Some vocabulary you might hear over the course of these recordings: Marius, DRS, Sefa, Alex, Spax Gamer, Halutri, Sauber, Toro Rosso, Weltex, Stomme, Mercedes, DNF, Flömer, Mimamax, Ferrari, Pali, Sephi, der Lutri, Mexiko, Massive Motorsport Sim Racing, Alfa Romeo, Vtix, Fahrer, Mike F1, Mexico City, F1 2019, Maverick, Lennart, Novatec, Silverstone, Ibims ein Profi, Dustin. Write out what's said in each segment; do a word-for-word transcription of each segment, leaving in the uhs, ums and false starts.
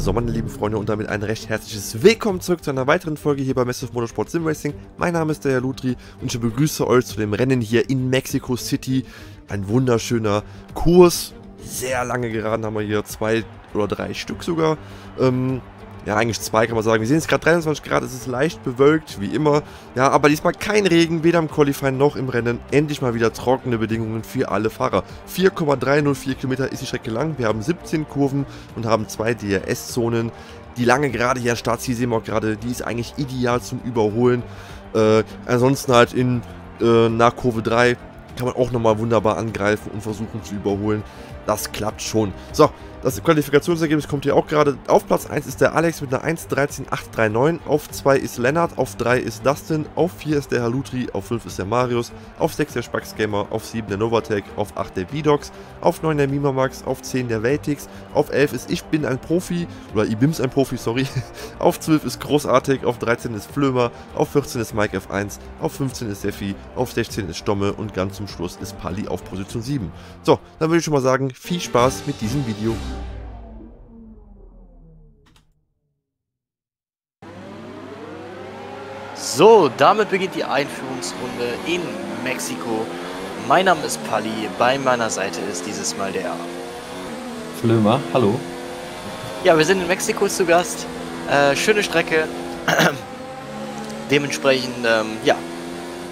So, meine lieben Freunde, und damit ein recht herzliches Willkommen zurück zu einer weiteren Folge hier bei Massive Motorsport Sim Racing. Mein Name ist der der Lutri und ich begrüße euch zu dem Rennen hier in Mexico City. Ein wunderschöner Kurs, sehr lange Geraden haben wir hier, zwei oder drei Stück sogar. Ähm, ja, eigentlich zwei kann man sagen. Wir sehen jetzt gerade dreiundzwanzig Grad, es ist leicht bewölkt, wie immer. Ja, aber diesmal kein Regen, weder im Qualifying noch im Rennen. Endlich mal wieder trockene Bedingungen für alle Fahrer. vier Komma drei null vier Kilometer ist die Strecke lang. Wir haben siebzehn Kurven und haben zwei D R S-Zonen. Die lange Gerade hier, Startziel sehen wir auch gerade, die ist eigentlich ideal zum Überholen. Äh, ansonsten halt in äh, nach Kurve drei kann man auch nochmal wunderbar angreifen und versuchen zu überholen. Das klappt schon. So, das Qualifikationsergebnis kommt hier auch gerade. Auf Platz eins ist der Alex mit einer eins dreizehn acht drei neun. Auf zwei ist Lennart, auf drei ist Dustin, auf vier ist der Halutri, auf fünf ist der Marius, auf sechs der Spax Gamer, auf sieben der Novatec, auf acht der Vidox, auf neun der Mimamax, auf zehn der Weltex, auf elf ist Ich bin ein Profi, oder Ibims ein Profi, sorry. Auf zwölf ist Großartig, auf dreizehn ist Flömer, auf vierzehn ist Mike F eins, auf fünfzehn ist Sephi, auf sechzehn ist Stomme und ganz zum Schluss ist Pali auf Position sieben. So, dann würde ich schon mal sagen, viel Spaß mit diesem Video. So, damit beginnt die Einführungsrunde in Mexiko. Mein Name ist Pali, bei meiner Seite ist dieses Mal der Flömer, hallo. Ja, wir sind in Mexiko zu Gast. Äh, schöne Strecke. Dementsprechend, ähm, ja,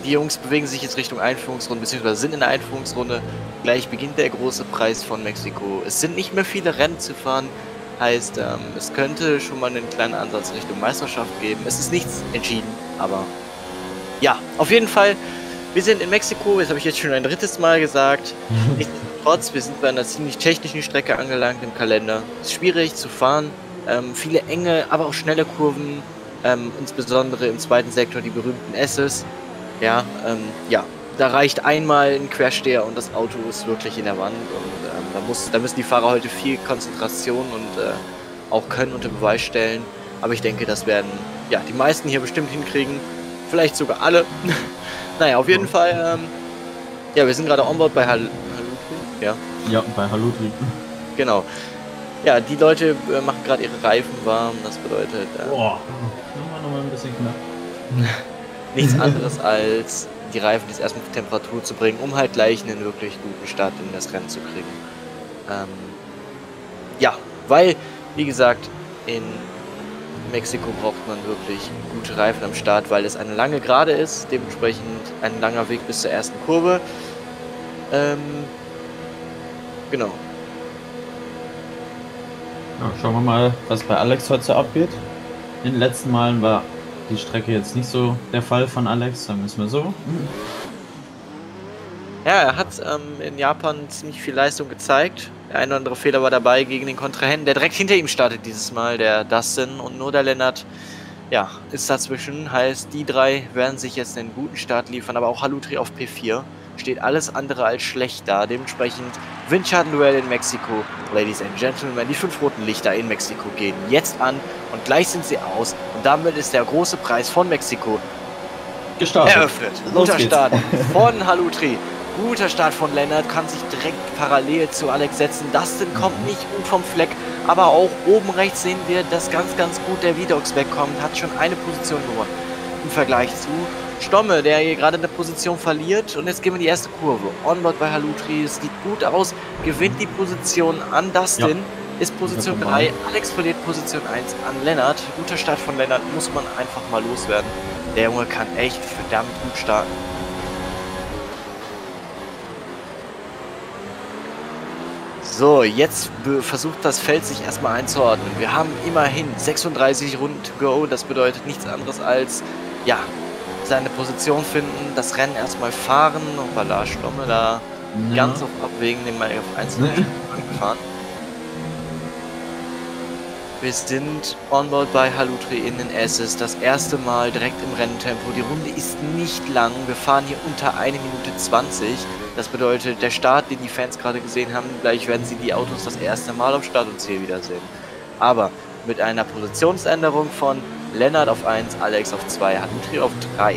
die Jungs bewegen sich jetzt Richtung Einführungsrunde, beziehungsweise sind in der Einführungsrunde. Gleich beginnt der große Preis von Mexiko. Es sind nicht mehr viele Rennen zu fahren. Heißt, ähm, es könnte schon mal einen kleinen Ansatz Richtung Meisterschaft geben. Es ist nichts entschieden, aber ja, auf jeden Fall, wir sind in Mexiko, das habe ich jetzt schon ein drittes Mal gesagt. Nichtsdestotrotz, wir sind bei einer ziemlich technischen Strecke angelangt im Kalender. Es ist schwierig zu fahren, ähm, viele enge, aber auch schnelle Kurven, ähm, insbesondere im zweiten Sektor die berühmten S's. Ja, ähm, ja, da reicht einmal ein Quersteher und das Auto ist wirklich in der Wand und ähm, da, muss, da müssen die Fahrer heute viel Konzentration und äh, auch Können unter Beweis stellen. Aber ich denke, das werden ja die meisten hier bestimmt hinkriegen. Vielleicht sogar alle. Naja, auf jeden Fall. Ähm, ja, wir sind gerade on board bei Hal Halutri. Ja. Ja, bei Halutri. Genau. Ja, die Leute äh, machen gerade ihre Reifen warm. Das bedeutet. Äh, Boah, nochmal ein bisschen knapp. Nichts anderes als die Reifen jetzt erstmal auf Temperatur zu bringen, um halt gleich einen wirklich guten Start in das Rennen zu kriegen. Ähm, ja, weil, wie gesagt, in Mexiko braucht man wirklich gute Reifen am Start, weil es eine lange Gerade ist, dementsprechend ein langer Weg bis zur ersten Kurve. Ähm, genau. Ja, schauen wir mal, was bei Alex heute so abgeht. In den letzten Malen war die Strecke jetzt nicht so der Fall von Alex, dann müssen wir so. Ja, er hat ähm, in Japan ziemlich viel Leistung gezeigt. Der ein oder andere Fehler war dabei gegen den Kontrahenten, der direkt hinter ihm startet dieses Mal, der Dustin, und nur der Lennart, ja, ist dazwischen. Heißt, die drei werden sich jetzt einen guten Start liefern, aber auch Halutri auf P vier. Steht alles andere als schlecht da. Dementsprechend Windschatten-Duell in Mexiko. Ladies and Gentlemen, die fünf roten Lichter in Mexiko gehen jetzt an und gleich sind sie aus. Und damit ist der große Preis von Mexiko gestartet. Eröffnet. Los Guter geht's. Start von Halutri. Guter Start von Lennart. Kann sich direkt parallel zu Alex setzen. Dustin kommt nicht gut vom Fleck. Aber auch oben rechts sehen wir, dass ganz, ganz gut der Vidox wegkommt. Hat schon eine Position gewonnen im Vergleich zu Stomme, der hier gerade eine Position verliert. Und jetzt gehen wir in die erste Kurve. Onboard bei Halutri, es sieht gut aus, gewinnt die Position an Dustin, ja. Ist Position drei, Alex verliert Position eins an Lennart. Guter Start von Lennart, muss man einfach mal loswerden. Der Junge kann echt verdammt gut starten. So, jetzt versucht das Feld sich erstmal einzuordnen. Wir haben immerhin sechsunddreißig Runden to go, das bedeutet nichts anderes als, ja, seine Position finden, das Rennen erstmal fahren, und Bala Stomme da ja. Ganz auf Abwägen, den wir auf einzelnen Stück gefahren. Wir sind onboard bei Halutri in den S's, das erste Mal direkt im Renntempo. Die Runde ist nicht lang, wir fahren hier unter eine Minute zwanzig. Das bedeutet, der Start, den die Fans gerade gesehen haben, gleich werden sie die Autos das erste Mal am Start und Ziel wiedersehen. Aber mit einer Positionsänderung von Lennart auf eins, Alex auf zwei, Halutri auf drei.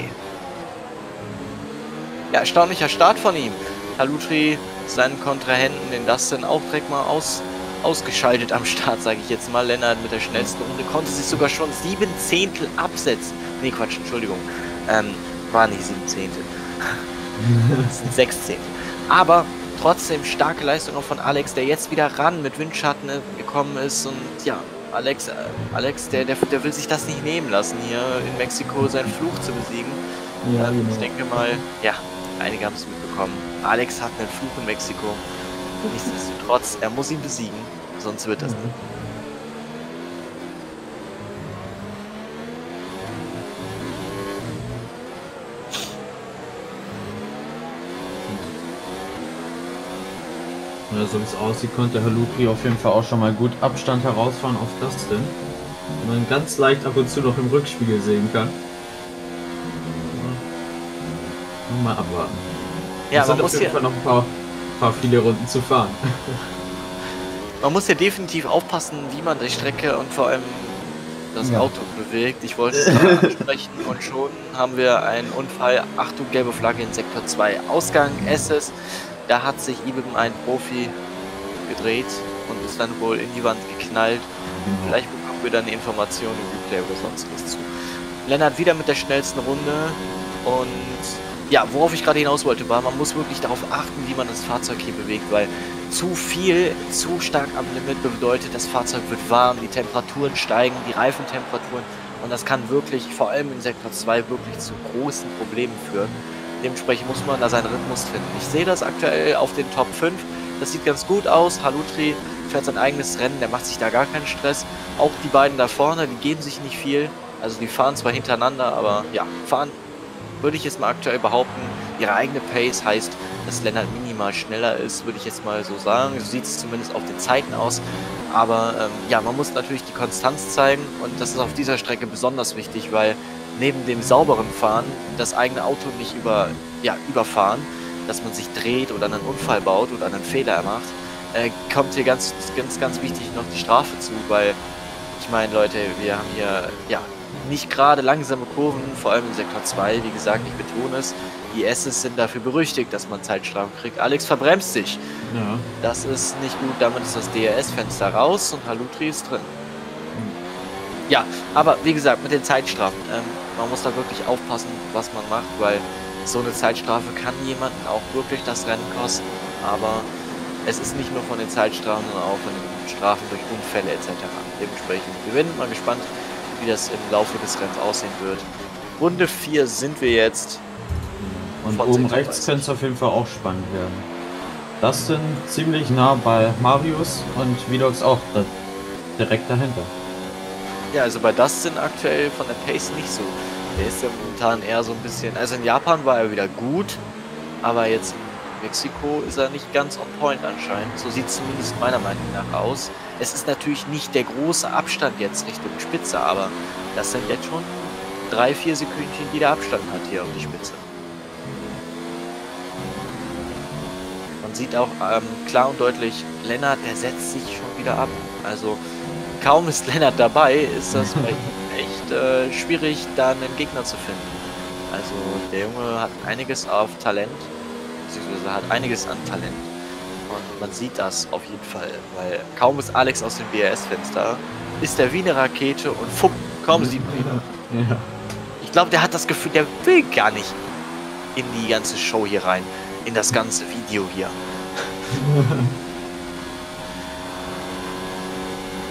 Ja, erstaunlicher Start von ihm. Halutri seinen Kontrahenten, den Dustin, auch direkt mal aus ausgeschaltet am Start, sage ich jetzt mal. Lennart mit der schnellsten Runde konnte sich sogar schon sieben Zehntel absetzen. Nee, Quatsch, Entschuldigung. Ähm, war nicht sieben Zehntel. Das sind sechs Zehntel. Aber trotzdem starke Leistung auch von Alex, der jetzt wieder ran mit Windschatten gekommen ist. Und ja, Alex, äh, Alex der, der, der will sich das nicht nehmen lassen, hier in Mexiko seinen Fluch zu besiegen. Ja, ähm, genau. Ich denke mal, ja, einige haben es mitbekommen. Alex hat einen Fluch in Mexiko. Nichtsdestotrotz, er muss ihn besiegen, sonst wird das nicht. Ja, so wie es aussieht, konnte Halutri auf jeden Fall auch schon mal gut Abstand herausfahren auf Dustin. Wenn man ganz leicht ab und zu noch im Rückspiegel sehen kann. Mal abwarten. Ja, man muss auf jeden Fall noch ein paar, paar viele Runden zu fahren. Man muss ja definitiv aufpassen, wie man die Strecke und vor allem das ja. Auto bewegt. Ich wollte es mal ansprechen und schon haben wir einen Unfall. Achtung, gelbe Flagge in Sektor zwei. Ausgang S S. Da hat sich Ibims ein Profi gedreht und ist dann wohl in die Wand geknallt. Mhm. Vielleicht bekommen wir dann eine Information im Replay oder sonst was zu. Lennart wieder mit der schnellsten Runde und ja, worauf ich gerade hinaus wollte, war, man muss wirklich darauf achten, wie man das Fahrzeug hier bewegt, weil zu viel, zu stark am Limit bedeutet, das Fahrzeug wird warm, die Temperaturen steigen, die Reifentemperaturen und das kann wirklich, vor allem in Sektor zwei, wirklich zu großen Problemen führen. Dementsprechend muss man da seinen Rhythmus finden. Ich sehe das aktuell auf den Top fünf, das sieht ganz gut aus, Halutri fährt sein eigenes Rennen, der macht sich da gar keinen Stress. Auch die beiden da vorne, die geben sich nicht viel, also die fahren zwar hintereinander, aber ja, fahren. Würde ich jetzt mal aktuell behaupten, ihre eigene Pace heißt, dass Lennart minimal schneller ist, würde ich jetzt mal so sagen. So sieht es zumindest auf den Zeiten aus. Aber ähm, ja, man muss natürlich die Konstanz zeigen und das ist auf dieser Strecke besonders wichtig, weil neben dem sauberen Fahren das eigene Auto nicht über, ja, überfahren, dass man sich dreht oder einen Unfall baut oder einen Fehler macht, äh, kommt hier ganz, ganz, ganz wichtig noch die Strafe zu, weil ich meine, Leute, wir haben hier, ja, nicht gerade langsame Kurven, vor allem in Sektor zwei, wie gesagt, ich betone es, die S's sind dafür berüchtigt, dass man Zeitstrafen kriegt. Alex verbremst sich. Ja. Das ist nicht gut, damit ist das D R S-Fenster raus und Halutri ist drin. Mhm. Ja, aber wie gesagt, mit den Zeitstrafen, ähm, man muss da wirklich aufpassen, was man macht, weil so eine Zeitstrafe kann jemanden auch wirklich das Rennen kosten, aber es ist nicht nur von den Zeitstrafen, sondern auch von den Strafen durch Unfälle et cetera. Dementsprechend, wir sind mal gespannt, wie das im Laufe des Rennens aussehen wird. Runde vier sind wir jetzt. Und oben rechts könnte es auf jeden Fall auch spannend werden. Dustin ziemlich nah bei Marius und Vidox auch da, direkt dahinter. Ja, also bei Dustin aktuell von der Pace nicht so. Der ist ja momentan eher so ein bisschen, also in Japan war er wieder gut, aber jetzt in Mexiko ist er nicht ganz on point anscheinend. So sieht es zumindest meiner Meinung nach aus. Es ist natürlich nicht der große Abstand jetzt Richtung Spitze, aber das sind jetzt schon drei, vier Sekündchen, die der Abstand hat hier auf die Spitze. Man sieht auch ähm, klar und deutlich, Lennart, der setzt sich schon wieder ab. Also kaum ist Lennart dabei, ist das echt äh, schwierig, da einen Gegner zu finden. Also der Junge hat einiges auf Talent, beziehungsweise hat einiges an Talent. Und man sieht das auf jeden Fall, weil kaum ist Alex aus dem D R S-Fenster, ist er wie eine Rakete und fupp, kaum sieht man ihn. Ja. Ich glaube, der hat das Gefühl, der will gar nicht in die ganze Show hier rein, in das ganze Video hier.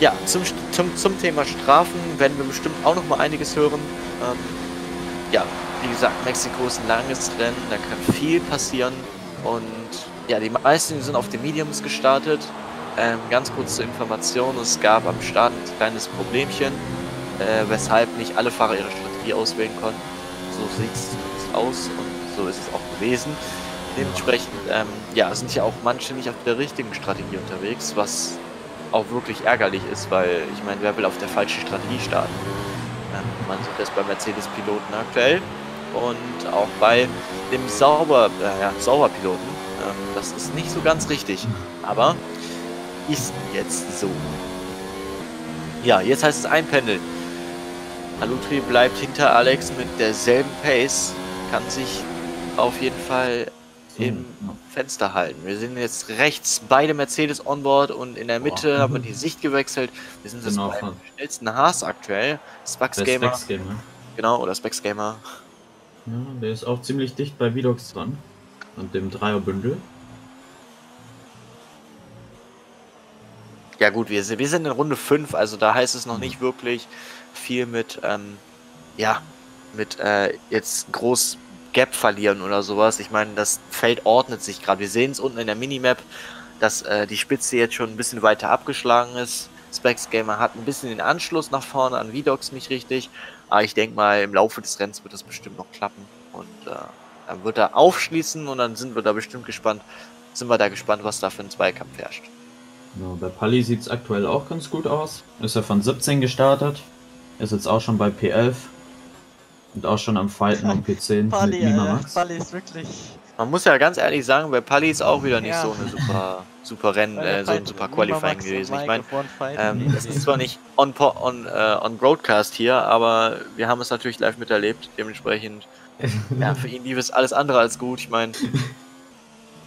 Ja, zum, zum, zum Thema Strafen werden wir bestimmt auch noch mal einiges hören. Ähm, ja, wie gesagt, Mexiko ist ein langes Rennen, da kann viel passieren und ja, die meisten sind auf den Mediums gestartet. Ähm, ganz kurz zur Information, es gab am Start ein kleines Problemchen, äh, weshalb nicht alle Fahrer ihre Strategie auswählen konnten. So sieht es aus und so ist es auch gewesen. Dementsprechend ähm, ja, sind ja auch manche nicht auf der richtigen Strategie unterwegs, was auch wirklich ärgerlich ist, weil ich meine, wer will auf der falschen Strategie starten? Ähm, man sieht das bei Mercedes-Piloten aktuell und auch bei dem Sauber, äh, ja, Sauber-Piloten. Das ist nicht so ganz richtig, aber ist jetzt so. Ja, jetzt heißt es einpendeln. Halutri bleibt hinter Alex mit derselben Pace, kann sich auf jeden Fall im Fenster halten. Wir sind jetzt rechts beide Mercedes onboard und in der Mitte Boah. haben wir die Sicht gewechselt. Wir sind jetzt genau. beim schnellsten Haas aktuell. Spax Gamer. Spax Gamer. Genau, oder Spax Gamer. Ja, der ist auch ziemlich dicht bei Vidox dran. Und dem Dreierbündel. Ja gut, wir sind, wir sind in Runde fünf, also da heißt es noch mhm. nicht wirklich viel mit, ähm, ja, mit äh, jetzt groß Gap verlieren oder sowas. Ich meine, das Feld ordnet sich gerade. Wir sehen es unten in der Minimap, dass äh, die Spitze jetzt schon ein bisschen weiter abgeschlagen ist. Spax Gamer hat ein bisschen den Anschluss nach vorne an Vidox, nicht richtig. Aber ich denke mal, im Laufe des Rennens wird das bestimmt noch klappen. Und äh, dann wird er aufschließen und dann sind wir da bestimmt gespannt, sind wir da gespannt, was da für ein Zweikampf herrscht. Ja, bei Pali sieht es aktuell auch ganz gut aus. Ist er von siebzehn gestartet, ist jetzt auch schon bei P elf. Und auch schon am Fighten am P zehn Pali, mit Mimamax. Pali ist wirklich... Man muss ja ganz ehrlich sagen, bei Pali ist auch wieder nicht ja. so eine super, super Rennen, äh, so ein super Qualifying gewesen. Ich meine, ähm, das ist zwar nicht on, on, uh, on Broadcast hier, aber wir haben es natürlich live miterlebt. Dementsprechend, ja, für ihn lief es alles andere als gut. Ich meine,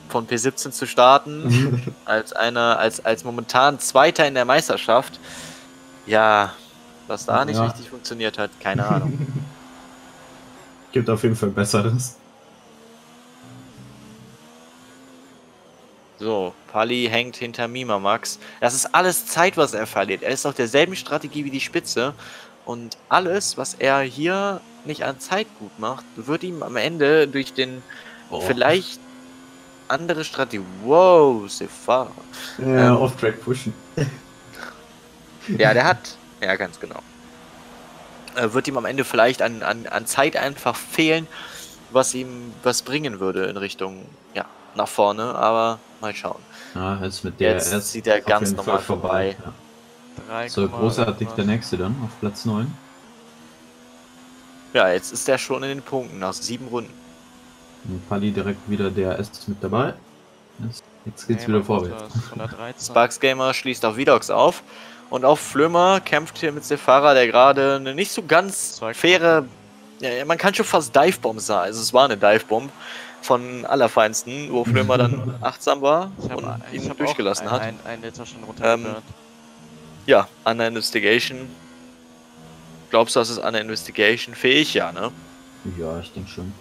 von P siebzehn zu starten, als einer, als, als momentan Zweiter in der Meisterschaft, ja, was da nicht ja. richtig funktioniert hat, keine Ahnung. Gibt auf jeden Fall Besseres. So, Pali hängt hinter Mimamax. Das ist alles Zeit, was er verliert. Er ist auf derselben Strategie wie die Spitze. Und alles, was er hier nicht an Zeit gut macht, wird ihm am Ende durch den oh. vielleicht andere Strategie... Wow, Sefa. Ja, ähm, Off-Track pushen. Ja, der hat... Ja, ganz genau. Wird ihm am Ende vielleicht an, an, an Zeit einfach fehlen, was ihm was bringen würde in Richtung, ja, nach vorne, aber mal schauen. Ja, jetzt mit der jetzt erst sieht er ganz normal vorbei. vorbei. Ja. So großartig der nächste dann auf Platz neun. Ja, jetzt ist er schon in den Punkten nach sieben Runden. Und Pali direkt wieder der erste mit dabei. Jetzt, jetzt geht's Gamer wieder vorwärts. Spax Gamer schließt auch Vidox auf. Und auch Flömer kämpft hier mit Sefa, der gerade eine nicht so ganz faire, ja, man kann schon fast Divebomb sagen, also es war eine Divebomb von allerfeinsten, wo Flömer dann achtsam war ich und hab, ihn durchgelassen ein, hat. Ein, ein Liter schon ähm, ja, an der Investigation. Glaubst du, das ist an der Investigation fähig? Ja, ne? Ja, ich denke schon.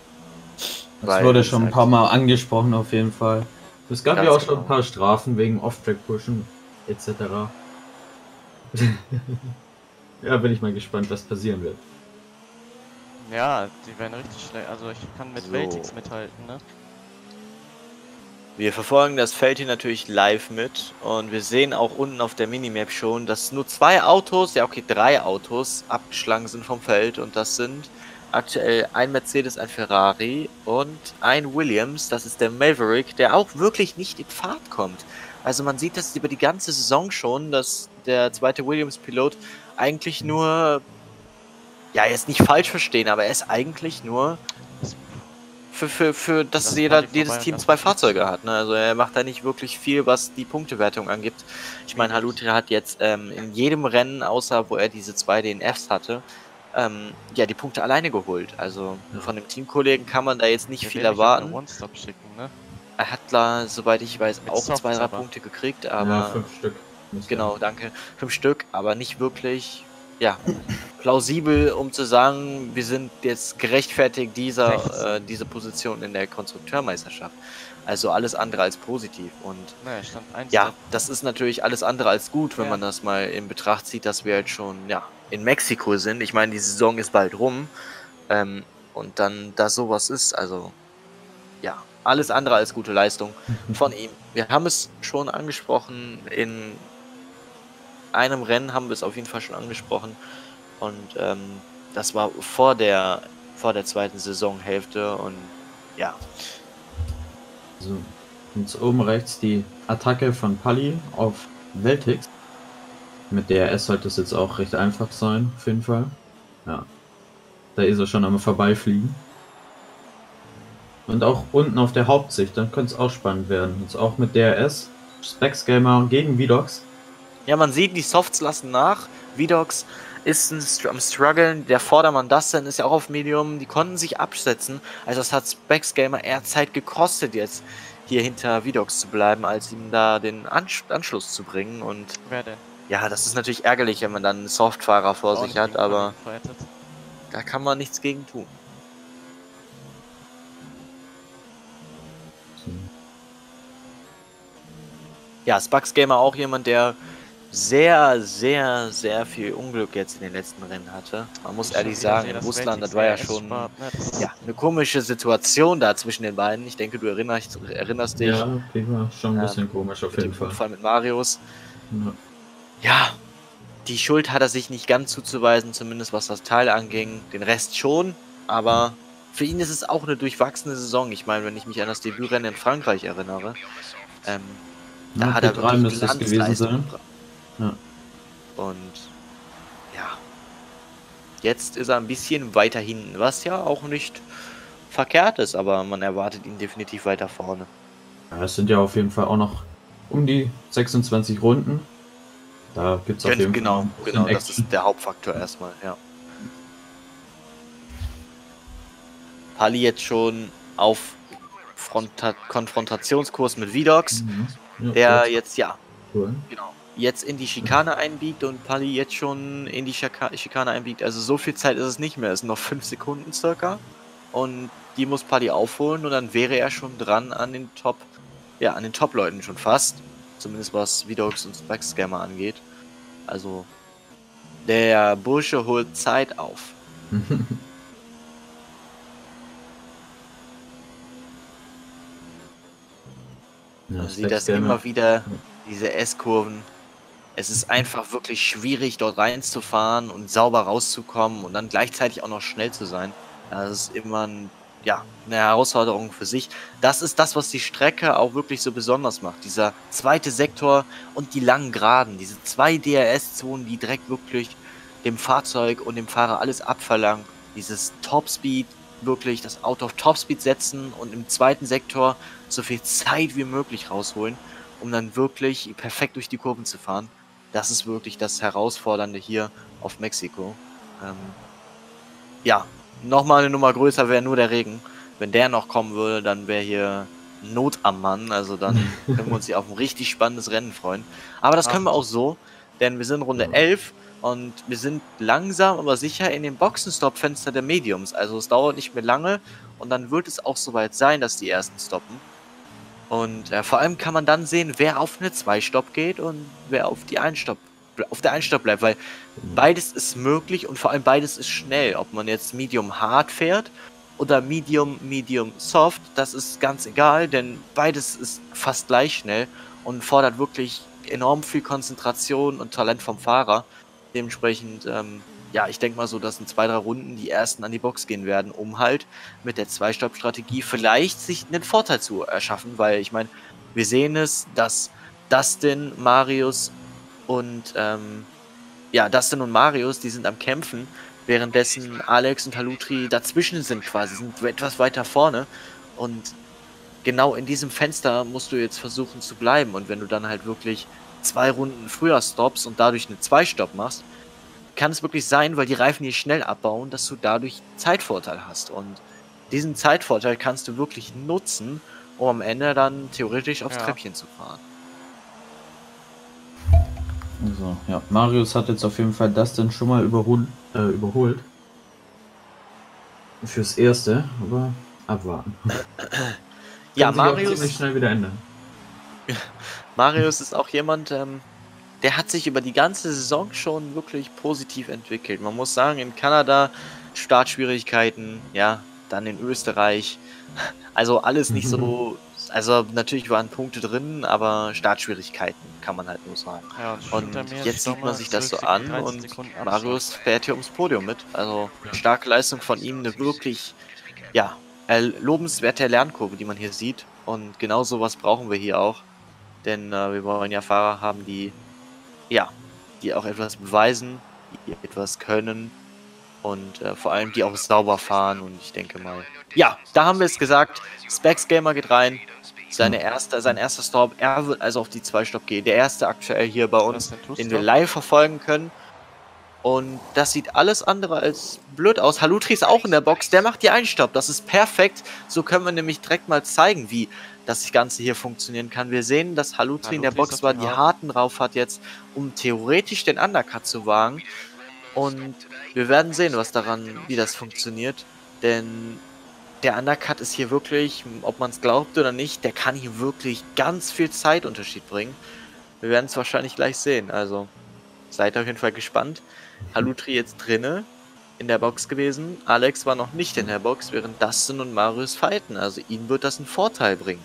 Das Weil wurde schon ein paar Mal angesprochen auf jeden Fall. Es gab ja auch schon genau. ein paar Strafen wegen Off-Track-Pushen et cetera. Ja, bin ich mal gespannt, was passieren wird. Ja, die werden richtig schlecht. Also ich kann mit so. Weltex mithalten, ne? Wir verfolgen das Feld hier natürlich live mit. Und wir sehen auch unten auf der Minimap schon, dass nur zwei Autos, ja okay, drei Autos abgeschlagen sind vom Feld. Und das sind aktuell ein Mercedes, ein Ferrari und ein Williams. Das ist der Maverick, der auch wirklich nicht in Fahrt kommt. Also man sieht das über die ganze Saison schon, dass der zweite Williams-Pilot eigentlich nur, ja, jetzt nicht falsch verstehen, aber er ist eigentlich nur für, für, für dass das jeder, jedes Team zwei Fahrzeuge hat. Ne? Also er macht da nicht wirklich viel, was die Punktewertung angibt. Ich meine, Halutri hat jetzt ähm, in jedem Rennen, außer wo er diese zwei D N Fs hatte, ähm, ja, die Punkte alleine geholt. Also ja. von dem Teamkollegen kann man da jetzt nicht ja, viel erwarten. One-Stop schicken, ne? Er hat da, soweit ich weiß, Mit auch Soft zwei, drei aber. Punkte gekriegt, aber... Ja, fünf Stück. Genau, danke. Fünf Stück, aber nicht wirklich, ja, plausibel, um zu sagen, wir sind jetzt gerechtfertigt dieser, äh, diese Position in der Konstrukteurmeisterschaft. Also alles andere als positiv. Und naja, stand eins ja, das ist natürlich alles andere als gut, wenn ja. man das mal in Betracht zieht, dass wir jetzt schon, ja, in Mexiko sind. Ich meine, die Saison ist bald rum. Ähm, und dann, da sowas ist, also, ja. Alles andere als gute Leistung von ihm. Wir haben es schon angesprochen, in einem Rennen haben wir es auf jeden Fall schon angesprochen. Und ähm, das war vor der, vor der zweiten Saisonhälfte und ja. So, jetzt oben rechts die Attacke von Pali auf Weltex. Mit D R S sollte es jetzt auch recht einfach sein, auf jeden Fall. Ja, da ist er schon einmal vorbeifliegen. Und auch unten auf der Hauptsicht, dann könnte es auch spannend werden. Jetzt auch mit D R S, Spax Gamer gegen Vidox. Ja, man sieht, die Softs lassen nach. Vidox ist ein, am Struggeln. Der Vordermann Dustin ist ja auch auf Medium. Die konnten sich absetzen. Also das hat Spax Gamer eher Zeit gekostet, jetzt hier hinter Vidox zu bleiben, als ihm da den Ansch Anschluss zu bringen. Und wer denn? Ja, das ist natürlich ärgerlich, wenn man dann einen Softfahrer vor sich hat, aber da kann man nichts gegen tun. Ja, Spax Gamer auch jemand, der sehr, sehr, sehr viel Unglück jetzt in den letzten Rennen hatte. Man muss ich ehrlich sagen, in Russland, das war ja schon spart, ne? Ja, eine komische Situation da zwischen den beiden. Ich denke, du erinnerst, erinnerst dich. Ja, die war schon ein bisschen ähm, komisch auf jeden Fall. Unfall mit Marius. Ja. ja, die Schuld hat er sich nicht ganz zuzuweisen, zumindest was das Teil anging. Den Rest schon, aber für ihn ist es auch eine durchwachsene Saison. Ich meine, wenn ich mich an das Debütrennen in Frankreich erinnere, ähm, da ja, hat er wirklich Glanzleistung gebracht. Ja. Und ja, jetzt ist er ein bisschen weiter hinten, was ja auch nicht verkehrt ist, aber man erwartet ihn definitiv weiter vorne. Ja, es sind ja auf jeden Fall auch noch um die sechsundzwanzig Runden. Da gibt es auf jeden genau, Fall. Genau, das ist der Hauptfaktor erstmal, ja. Pali jetzt schon auf Fronta Konfrontationskurs mit Vidox, mhm. ja, der cool. jetzt ja. Cool. Genau. jetzt in die Schikane einbiegt und Pali jetzt schon in die Schika Schikane einbiegt. Also so viel Zeit ist es nicht mehr. Es sind noch fünf Sekunden circa. Und die muss Pali aufholen und dann wäre er schon dran an den Top, ja, an den Top-Leuten schon fast. Zumindest was Vidox und Spax Gamer angeht. Also der Bursche holt Zeit auf. Man sieht das immer wieder, diese S-Kurven. Es ist einfach wirklich schwierig, dort reinzufahren und sauber rauszukommen und dann gleichzeitig auch noch schnell zu sein. Das ist immer ein, ja, eine Herausforderung für sich. Das ist das, was die Strecke auch wirklich so besonders macht. Dieser zweite Sektor und die langen Geraden. Diese zwei D R S-Zonen, die direkt wirklich dem Fahrzeug und dem Fahrer alles abverlangen. Dieses Topspeed, wirklich das Auto auf Topspeed setzen und im zweiten Sektor so viel Zeit wie möglich rausholen, um dann wirklich perfekt durch die Kurven zu fahren. Das ist wirklich das Herausfordernde hier auf Mexiko. Ähm, ja, nochmal eine Nummer größer wäre nur der Regen. Wenn der noch kommen würde, dann wäre hier Not am Mann. Also dann können wir uns hier auf ein richtig spannendes Rennen freuen. Aber das können wir auch so, denn wir sind Runde elf und wir sind langsam, aber sicher in dem Boxenstopp-Fenster der Mediums. Also es dauert nicht mehr lange und dann wird es auch soweit sein, dass die Ersten stoppen. Und äh, vor allem kann man dann sehen, wer auf eine zwei Stopp geht und wer auf die ein Stopp, auf der ein Stopp bleibt, weil beides ist möglich und vor allem beides ist schnell. Ob man jetzt Medium Hard fährt oder Medium, Medium Soft, das ist ganz egal, denn beides ist fast gleich schnell und fordert wirklich enorm viel Konzentration und Talent vom Fahrer. Dementsprechend, ähm, ja, ich denke mal so, dass in zwei, drei Runden die Ersten an die Box gehen werden, um halt mit der Zwei-Stopp-Strategie vielleicht sich einen Vorteil zu erschaffen, weil ich meine, wir sehen es, dass Dustin, Marius und, ähm, ja, Dustin und Marius, die sind am Kämpfen, währenddessen Alex und Halutri dazwischen sind quasi, sind etwas weiter vorne und genau in diesem Fenster musst du jetzt versuchen zu bleiben und wenn du dann halt wirklich zwei Runden früher stoppst und dadurch eine Zwei-Stopp machst, kann es wirklich sein, weil die Reifen hier schnell abbauen, dass du dadurch Zeitvorteil hast. Und diesen Zeitvorteil kannst du wirklich nutzen, um am Ende dann theoretisch aufs ja. Treppchen zu fahren. Also, ja, Marius hat jetzt auf jeden Fall das dann schon mal überhol äh, überholt. Fürs Erste, aber abwarten. ja, Marius. Nicht schnell wieder ändern. Marius ist auch jemand, ähm, der hat sich über die ganze Saison schon wirklich positiv entwickelt. Man muss sagen, in Kanada Startschwierigkeiten, ja, dann in Österreich. Also alles nicht so, also natürlich waren Punkte drin, aber Startschwierigkeiten kann man halt nur sagen. Ja, und jetzt sieht man sich das so an und Marius fährt hier ums Podium mit. Also starke Leistung von ihm, eine wirklich, ja, lobenswerte Lernkurve, die man hier sieht. Und genau sowas brauchen wir hier auch. Denn äh, wir wollen ja Fahrer haben, die Ja, die auch etwas beweisen, die etwas können und äh, vor allem die auch sauber fahren und ich denke mal, ja, da haben wir es gesagt, Spax Gamer geht rein, seine erste, sein erster Stop, er wird also auf die zwei Stopp gehen, der erste aktuell hier bei uns, den wir live verfolgen können Und das sieht alles andere als blöd aus. Halutri ist auch in der Box, der macht die Einstopp. Das ist perfekt. So können wir nämlich direkt mal zeigen, wie das Ganze hier funktionieren kann. Wir sehen, dass Halutri in der Box war, die Harten rauf hat jetzt, um theoretisch den Undercut zu wagen. Und wir werden sehen, was daran, wie das funktioniert. Denn der Undercut ist hier wirklich, ob man es glaubt oder nicht, der kann hier wirklich ganz viel Zeitunterschied bringen. Wir werden es wahrscheinlich gleich sehen. Also seid auf jeden Fall gespannt. Halutri jetzt drinne in der Box gewesen. Alex war noch nicht in der Box, während Dustin und Marius fighten. Also ihnen wird das einen Vorteil bringen.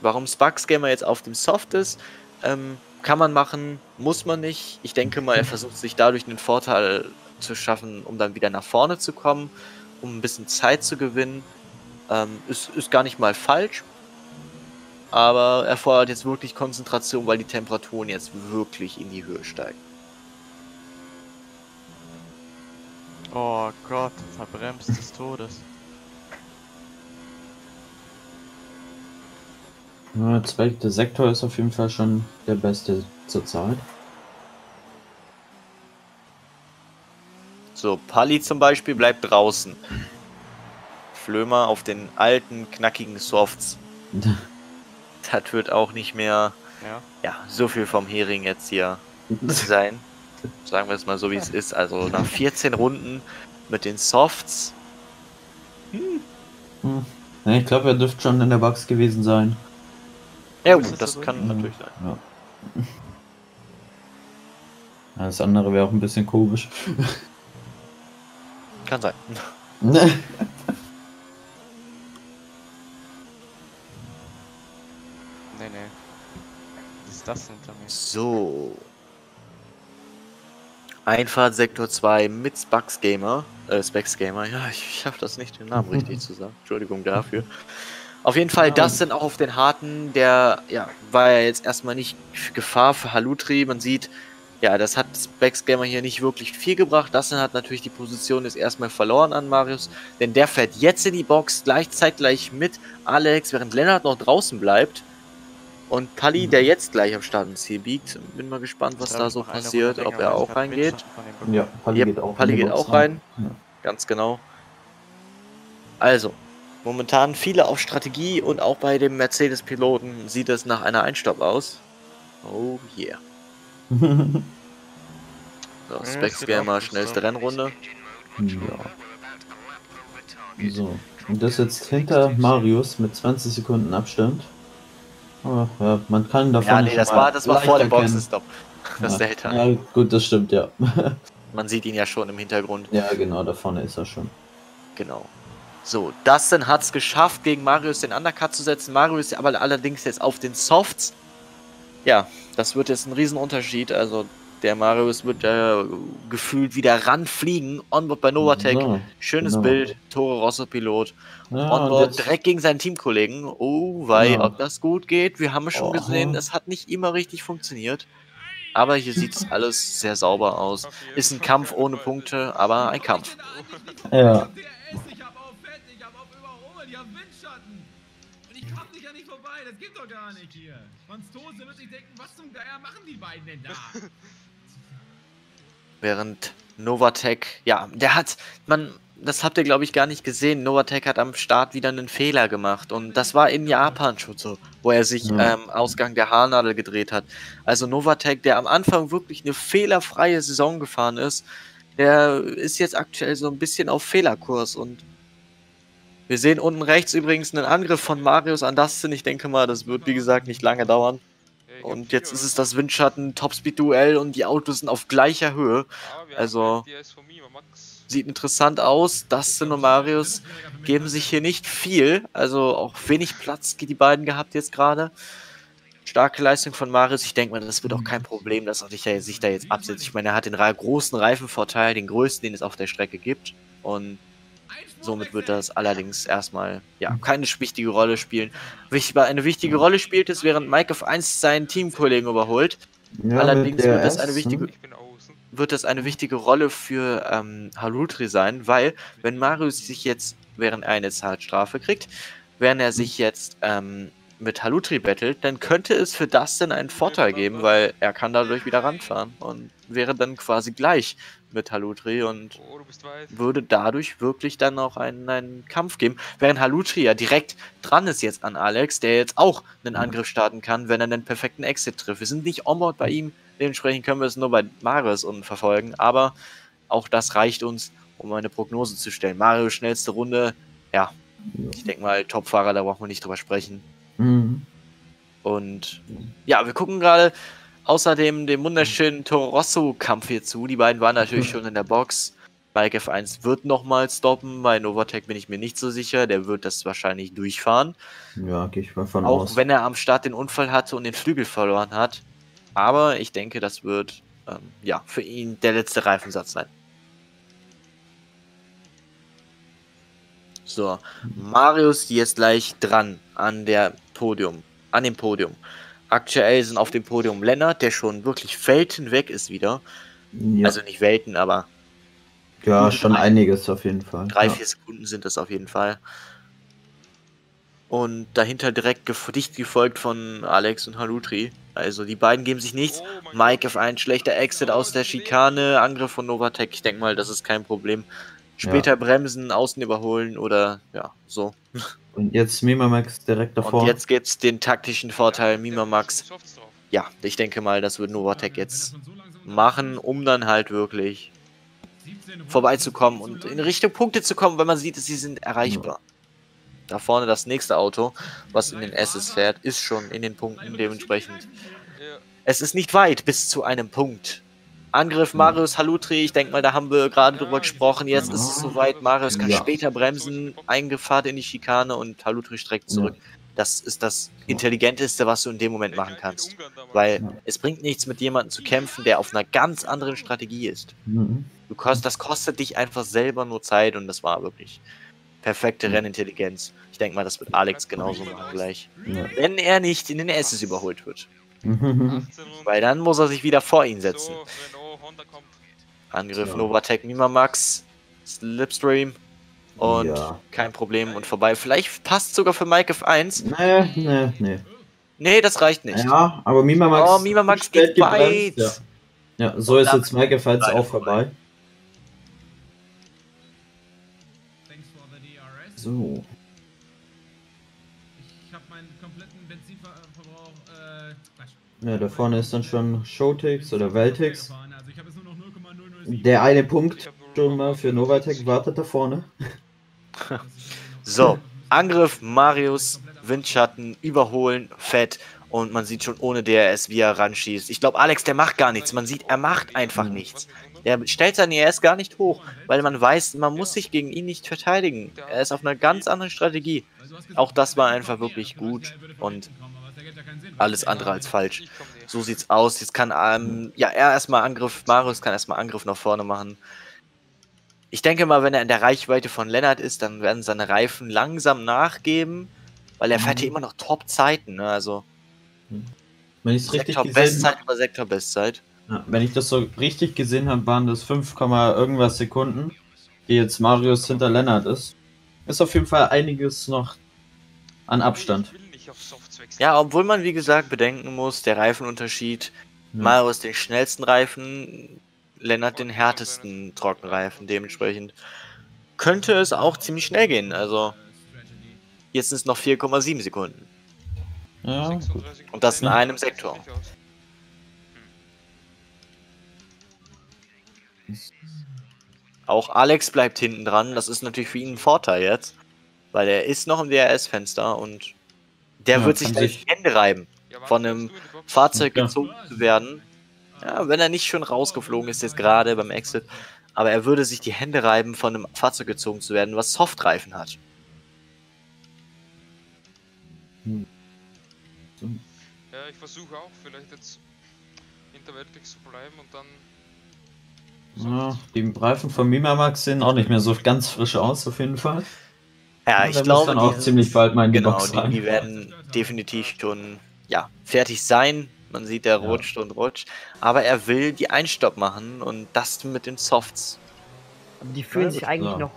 Warum Spax Gamer jetzt auf dem Soft ist, ähm, kann man machen, muss man nicht. Ich denke mal, er versucht sich dadurch einen Vorteil zu schaffen, um dann wieder nach vorne zu kommen, um ein bisschen Zeit zu gewinnen. Ähm, ist, ist gar nicht mal falsch. Aber erfordert jetzt wirklich Konzentration, weil die Temperaturen jetzt wirklich in die Höhe steigen. Oh Gott, verbremst des Todes. Ja, der zweite Sektor ist auf jeden Fall schon der beste zurzeit. So, Pali zum Beispiel bleibt draußen. Flömer auf den alten, knackigen Softs. Das wird auch nicht mehr ja. Ja, so viel vom Hering jetzt hier sein. Sagen wir es mal so, wie es ist. Also nach vierzehn Runden mit den Softs. Hm. Ja, ich glaube, er dürfte schon in der Box gewesen sein. Ja, gut, das kann natürlich sein. Ja. Alles andere wäre auch ein bisschen komisch. Kann sein. Nee, nee. Was ist das hinter mir? So. Einfahrt Sektor zwei mit Spax Gamer. Äh, Spax Gamer. Ja, ich schaffe das nicht, den Namen richtig zu sagen. Entschuldigung dafür. Auf jeden Fall, das sind auch auf den Harten. Der, ja, war ja jetzt erstmal nicht Gefahr für Halutri. Man sieht, ja, das hat Spax Gamer hier nicht wirklich viel gebracht. Dustin hat natürlich die Position jetzt erstmal verloren an Marius, denn der fährt jetzt in die Box, gleich zeitgleich mit Alex, während Lennart noch draußen bleibt. Und Pali, der jetzt gleich am Start ins Ziel biegt, bin mal gespannt, was da so passiert, ob er auch reingeht. Ja, Pali geht auch rein. Pali geht auch rein, ganz genau. Also, momentan viele auf Strategie und auch bei dem Mercedes-Piloten sieht es nach einer Einstopp aus. Oh yeah. So, Spax Gamer, schnellste Rennrunde. Ja. So, und das jetzt hinter Marius mit zwanzig Sekunden Abstand. Oh, ja, man kann davon. Ja, nee, das war, das war vor dem Boxenstopp. Das ja. Ist der ja, gut, das stimmt, ja. Man sieht ihn ja schon im Hintergrund. Ja, genau, da vorne ist er schon. Genau. So, Dustin hat es geschafft, gegen Marius den Undercut zu setzen. Marius aber allerdings jetzt auf den Softs. Ja, das wird jetzt ein Riesenunterschied. Also, der Marius wird äh, gefühlt wieder ranfliegen. Onboard bei Novatec. Ja, schönes genau. Bild. Toro Rosso-Pilot. Ja, Onboard direkt gegen seinen Teamkollegen. Oh, weil, ja. Ob das gut geht. Wir haben es schon oh. gesehen, es hat nicht immer richtig funktioniert. Aber hier sieht es alles sehr sauber aus. Ist ein Kampf ohne Punkte, aber ein Kampf. Ja. Das geht doch gar nicht hier. Sonst Tose wird sich denken, was zum Geier machen die beiden denn da? Während Novatec, ja, der hat, man, das habt ihr glaube ich gar nicht gesehen, Novatec hat am Start wieder einen Fehler gemacht und das war in Japan schon so, wo er sich am ja. ähm, Ausgang der Haarnadel gedreht hat. Also Novatec, der am Anfang wirklich eine fehlerfreie Saison gefahren ist, der ist jetzt aktuell so ein bisschen auf Fehlerkurs und wir sehen unten rechts übrigens einen Angriff von Marius an Dustin. Ich denke mal, das wird wie gesagt nicht lange dauern. Und jetzt ist es das Windschatten-Topspeed-Duell und die Autos sind auf gleicher Höhe. Also sieht interessant aus. Dustin und Marius geben sich hier nicht viel. Also auch wenig Platz, die beiden gehabt jetzt gerade. Starke Leistung von Marius. Ich denke mal, das wird auch kein Problem, dass er sich da jetzt absetzt. Ich meine, er hat den großen Reifenvorteil, den größten, den es auf der Strecke gibt. Und somit wird das allerdings erstmal ja, keine wichtige Rolle spielen. Eine wichtige Rolle spielt es, während Mike F eins seinen Teamkollegen überholt. Ja, allerdings wird das, eine wichtige, wird das eine wichtige Rolle für ähm, Halutri sein, weil wenn Marius sich jetzt, während er eine Zeitstrafe kriegt, wenn er sich jetzt ähm, mit Halutri battelt, dann könnte es für Dustin einen Vorteil geben, weil er kann dadurch wieder ranfahren und wäre dann quasi gleich mit Halutri und würde dadurch wirklich dann auch einen, einen Kampf geben. Während Halutri ja direkt dran ist jetzt an Alex, der jetzt auch einen Angriff starten kann, wenn er einen perfekten Exit trifft. Wir sind nicht onboard bei ihm, dementsprechend können wir es nur bei Marius verfolgen, aber auch das reicht uns, um eine Prognose zu stellen. Marius schnellste Runde, ja, ich denke mal Topfahrer, da brauchen wir nicht drüber sprechen. Mhm. Und ja, wir gucken gerade außerdem dem wunderschönen Toro Rosso-Kampf hier zu. Die beiden waren natürlich mhm. schon in der Box. Mike F eins wird nochmal stoppen. Bei Novatec bin ich mir nicht so sicher. Der wird das wahrscheinlich durchfahren. Ja, gehe ich mal von aus. Auch wenn er am Start den Unfall hatte und den Flügel verloren hat. Aber ich denke, das wird ähm, ja, für ihn der letzte Reifensatz sein. So, Marius jetzt gleich dran an der Podium, an dem Podium. Aktuell sind auf dem Podium Lennart, der schon wirklich Welten weg ist wieder. Ja. Also nicht Welten, aber... Ja, schon drei, einiges auf jeden Fall. Drei, ja. vier Sekunden sind das auf jeden Fall. Und dahinter direkt gef- dicht gefolgt von Alex und Halutri. Also die beiden geben sich nichts. Oh Mike F eins, schlechter Exit aus der Schikane, Angriff von Novatec. Ich denke mal, das ist kein Problem. Später ja. bremsen, außen überholen oder ja, so. Und jetzt Mimamax direkt davor. Und jetzt gibt es den taktischen Vorteil Mimamax. Ja, ich denke mal, das wird Novatec jetzt machen, um dann halt wirklich vorbeizukommen und in Richtung Punkte zu kommen, weil man sieht, sie sind erreichbar. Ja. Da vorne das nächste Auto, was in den S's fährt, ist schon in den Punkten dementsprechend. Es ist nicht weit bis zu einem Punkt. Angriff Marius, Halutri, ich denke mal, da haben wir gerade drüber gesprochen, jetzt ist es soweit, Marius kann ja. später bremsen, Eingefahrt in die Schikane und Halutri streckt zurück. Ja. Das ist das Intelligenteste, was du in dem Moment machen kannst, weil ja. es bringt nichts, mit jemandem zu kämpfen, der auf einer ganz anderen Strategie ist. Mhm. Du kost, das kostet dich einfach selber nur Zeit und das war wirklich perfekte mhm. Rennintelligenz. Ich denke mal, das wird Alex genauso machen gleich, ja. wenn er nicht in den S's überholt wird. Weil dann muss er sich wieder vor ihn setzen. Angriff ja. Novatec, Mimamax, Slipstream und ja. kein Problem und vorbei. Vielleicht passt sogar für Mike F eins. Nee, nee, nee. Nee, das reicht nicht. Ja, aber Mimamax, oh, Mimamax geht weit. Ja. ja, so und ist jetzt Mike F eins auch vorbei. vorbei. So. Ja, da vorne ist dann schon Showtix oder Weltex. Der eine Punkt schon mal für Novatec wartet da vorne. So, Angriff, Marius, Windschatten, überholen, fett. Und man sieht schon ohne D R S, wie er ranschießt. Ich glaube, Alex, der macht gar nichts. Man sieht, er macht einfach nichts. Der stellt seinen D R S gar nicht hoch, weil man weiß, man muss sich gegen ihn nicht verteidigen. Er ist auf einer ganz anderen Strategie. Auch das war einfach wirklich gut und alles andere als falsch. So sieht's aus. Jetzt kann ähm, ja er erstmal Angriff, Marius kann erstmal Angriff nach vorne machen. Ich denke mal, wenn er in der Reichweite von Lennart ist, dann werden seine Reifen langsam nachgeben, weil er fährt ja immer noch Top-Zeiten, ne? Also wenn ich's richtig gesehen, Bestzeit über Sektor Bestzeit. Ja, wenn ich das so richtig gesehen habe, waren das fünf, irgendwas Sekunden, die jetzt Marius hinter Lennart ist. Ist auf jeden Fall einiges noch an Abstand. Ja, obwohl man, wie gesagt, bedenken muss, der Reifenunterschied, ja. Marius den schnellsten Reifen, Lennart den härtesten Trockenreifen, dementsprechend könnte es auch ziemlich schnell gehen, also jetzt sind es noch vier Komma sieben Sekunden. Ja, gut. Und das in einem Sektor. Auch Alex bleibt hinten dran, das ist natürlich für ihn ein Vorteil jetzt, weil er ist noch im D R S-Fenster und der ja, wird sich gleich die Hände reiben, von einem Fahrzeug gezogen ja. zu werden. Ja, wenn er nicht schon rausgeflogen ist jetzt gerade beim Exit. Aber er würde sich die Hände reiben, von einem Fahrzeug gezogen zu werden, was Softreifen hat. Hm. So. Ja, ich versuche auch vielleicht jetzt hinterwärtig zu bleiben und dann... Ja, die Reifen von Mimamax sehen auch nicht mehr so ganz frisch aus, auf jeden Fall. Ja, ja, ich glaube, dann auch die, ziemlich bald mal in die genau, Box rein. Die, die werden definitiv schon ja, fertig sein. Man sieht, er rutscht ja. und rutscht. Aber er will die Einstopp machen und das mit den Softs. Aber die fühlen ja, sich eigentlich ja. noch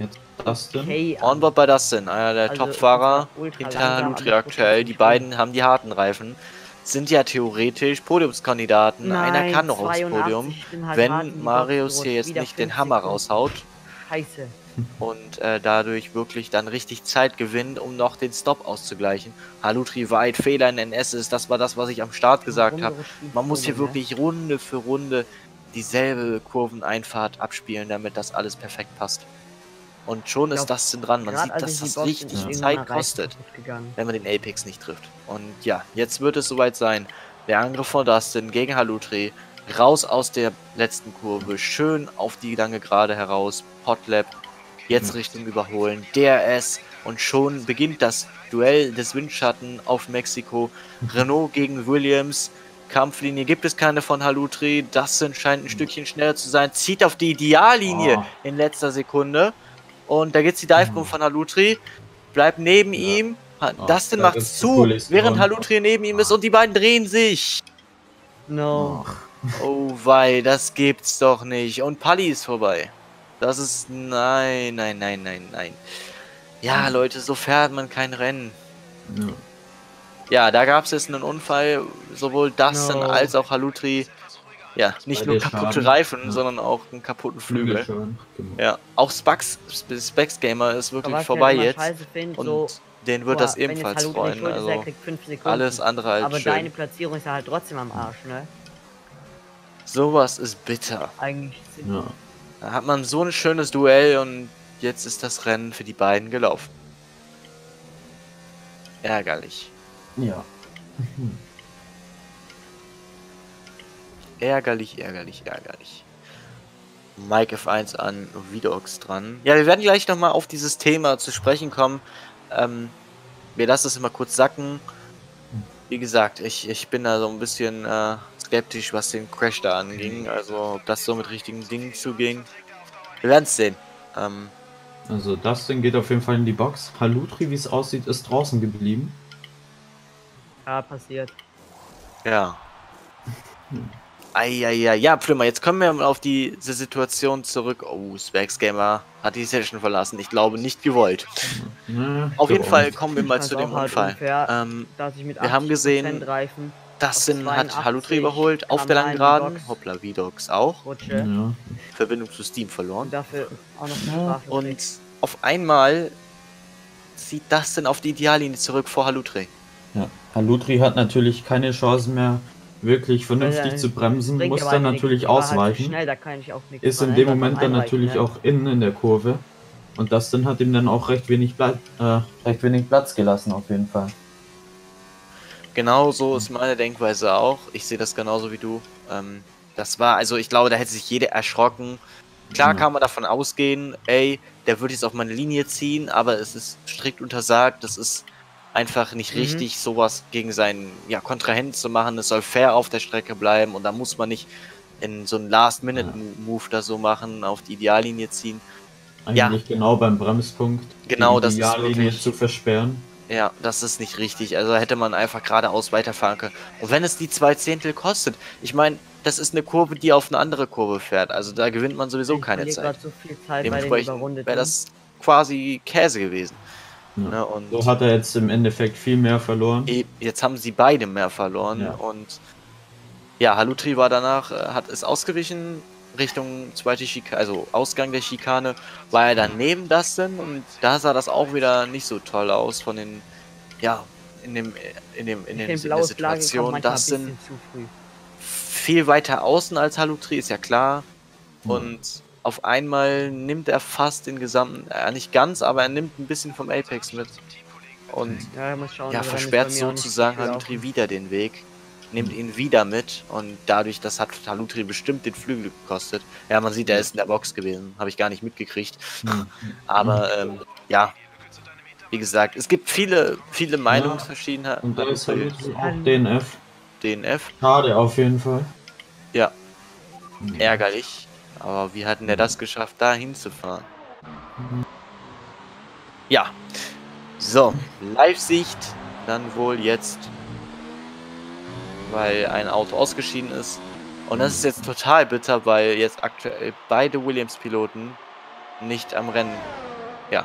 Jetzt Dustin. Okay, Onboard bei Dustin, einer der also Topfahrer hinter Halutri aktuell. Die beiden haben die harten Reifen. Sind ja theoretisch Podiumskandidaten. Nein, einer kann noch aufs Podium, halt wenn warten, Marius hier jetzt nicht den Hammer raushaut. Scheiße. Und äh, dadurch wirklich dann richtig Zeit gewinnt, um noch den Stop auszugleichen. Halutri weit, Fehler in N S ist, das war das, was ich am Start gesagt habe. Man muss hier wirklich Runde für Runde dieselbe Kurveneinfahrt abspielen, damit das alles perfekt passt. Und schon ist das dran. Man sieht, dass das richtig Zeit kostet, wenn man den Apex nicht trifft. Und ja, jetzt wird es soweit sein. Der Angriff von Dustin gegen Halutri. Raus aus der letzten Kurve. Schön auf die lange Gerade heraus. Potlap. Jetzt Richtung Überholen, D R S und schon beginnt das Duell des Windschatten auf Mexiko. Renault gegen Williams, Kampflinie gibt es keine von Halutri, Dustin scheint ein Stückchen schneller zu sein, zieht auf die Ideallinie oh. in letzter Sekunde und da gibt es die Dive-Bomb von Halutri, bleibt neben ja. ihm, oh, Dustin macht es zu, während Halutri neben ihm ist und die beiden drehen sich. No. Oh wei, das gibt's doch nicht und Pali ist vorbei. Das ist... Nein, nein, nein, nein, nein. Ja, Leute, so fährt man kein Rennen. No. Ja, da gab es jetzt einen Unfall. Sowohl Dustin no. als auch Halutri. Ja, nicht nur kaputte Schaden. Reifen, ja. sondern auch einen kaputten Flügel. Genau. Ja, auch Spax, Spax Gamer ist wirklich vorbei jetzt. Find, und so, den wird boah, das ebenfalls freuen. Also, ist, kriegt alles andere als aber schön. Aber deine Platzierung ist ja halt trotzdem am Arsch, ne? Sowas ist bitter. Eigentlich ja. Da hat man so ein schönes Duell und jetzt ist das Rennen für die beiden gelaufen. Ärgerlich. Ja. Ärgerlich, ärgerlich, ärgerlich. Mike F eins an, Vidox dran. Ja, wir werden gleich nochmal auf dieses Thema zu sprechen kommen. Ähm, wir lassen es immer kurz sacken. Wie gesagt, ich, ich bin da so ein bisschen... Äh, skeptisch, was den Crash da anging, also ob das so mit richtigen Dingen zuging. Wir werden es sehen. Ähm. Also Dustin geht auf jeden Fall in die Box. Halutri, wie es aussieht, ist draußen geblieben. Ja, passiert. Ja. Eieiei, ja, ja, Flömer, jetzt kommen wir auf die, die Situation zurück. Oh, Spax Gamer hat die Session verlassen. Ich glaube, nicht gewollt. Nee, auf jeden Fall kommen wir mal zu dem Unfall. Unfair, ähm, dass ich mit wir haben gesehen... Reifen. Dustin hat Halutri überholt, auf der langen Geraden, hoppla, Vidox auch, ja. Verbindung zu Steam verloren. Und, dafür auch noch und auf einmal zieht Dustin auf die Ideallinie zurück vor Halutri. Ja, Halutri hat natürlich keine Chance mehr, wirklich vernünftig zu bremsen, muss dann natürlich ausweichen, ist in dem Moment dann natürlich auch innen in der Kurve und Dustin hat ihm dann auch recht wenig, äh, recht wenig Platz gelassen auf jeden Fall. Genau so ist meine Denkweise auch. Ich sehe das genauso wie du. Ähm, das war, also ich glaube, da hätte sich jeder erschrocken. Klar kann man davon ausgehen, ey, der würde jetzt auf meine Linie ziehen, aber es ist strikt untersagt. Das ist einfach nicht mhm. richtig, sowas gegen seinen ja, Kontrahenten zu machen. Es soll fair auf der Strecke bleiben und da muss man nicht in so einen Last-Minute-Move da so machen, auf die Ideallinie ziehen. Eigentlich ja. genau beim Bremspunkt, genau, die das Ideallinie ist zu versperren. Ja, das ist nicht richtig. Also hätte man einfach geradeaus weiterfahren können. Und wenn es die zwei Zehntel kostet, ich meine, das ist eine Kurve, die auf eine andere Kurve fährt. Also da gewinnt man sowieso ich keine Zeit. So viel Zeit. Dementsprechend wäre das quasi Käse gewesen. Ja. Ne, und so hat er jetzt im Endeffekt viel mehr verloren. Jetzt haben sie beide mehr verloren. Ja. Und ja, Halutri war danach, hat es ausgewichen Richtung zweite Schikane, also Ausgang der Schikane, war er dann neben Dustin und da sah das auch wieder nicht so toll aus von den, ja, in dem, in dem, in, dem, in der Situation. Dustin viel weiter außen als Halutri, ist ja klar. Mhm. Und auf einmal nimmt er fast den gesamten, äh, nicht ganz, aber er nimmt ein bisschen vom Apex mit. Und ja, schauen, ja versperrt sozusagen Halutri wieder den Weg. Nimmt ihn wieder mit und dadurch, das hat Halutri bestimmt den Flügel gekostet. Ja, man sieht, er ist in der Box gewesen, habe ich gar nicht mitgekriegt. Aber ähm, ja, wie gesagt, es gibt viele, viele Meinungsverschiedenheiten. Und da ist Halutri auch D N F. D N F. Schade auf jeden Fall. Ja, ärgerlich. Aber wie hat denn er das geschafft, da hinzufahren? Ja, so, Live-Sicht, dann wohl jetzt... weil ein Auto ausgeschieden ist. Und das ist jetzt total bitter, weil jetzt aktuell beide Williams-Piloten nicht am Rennen ja,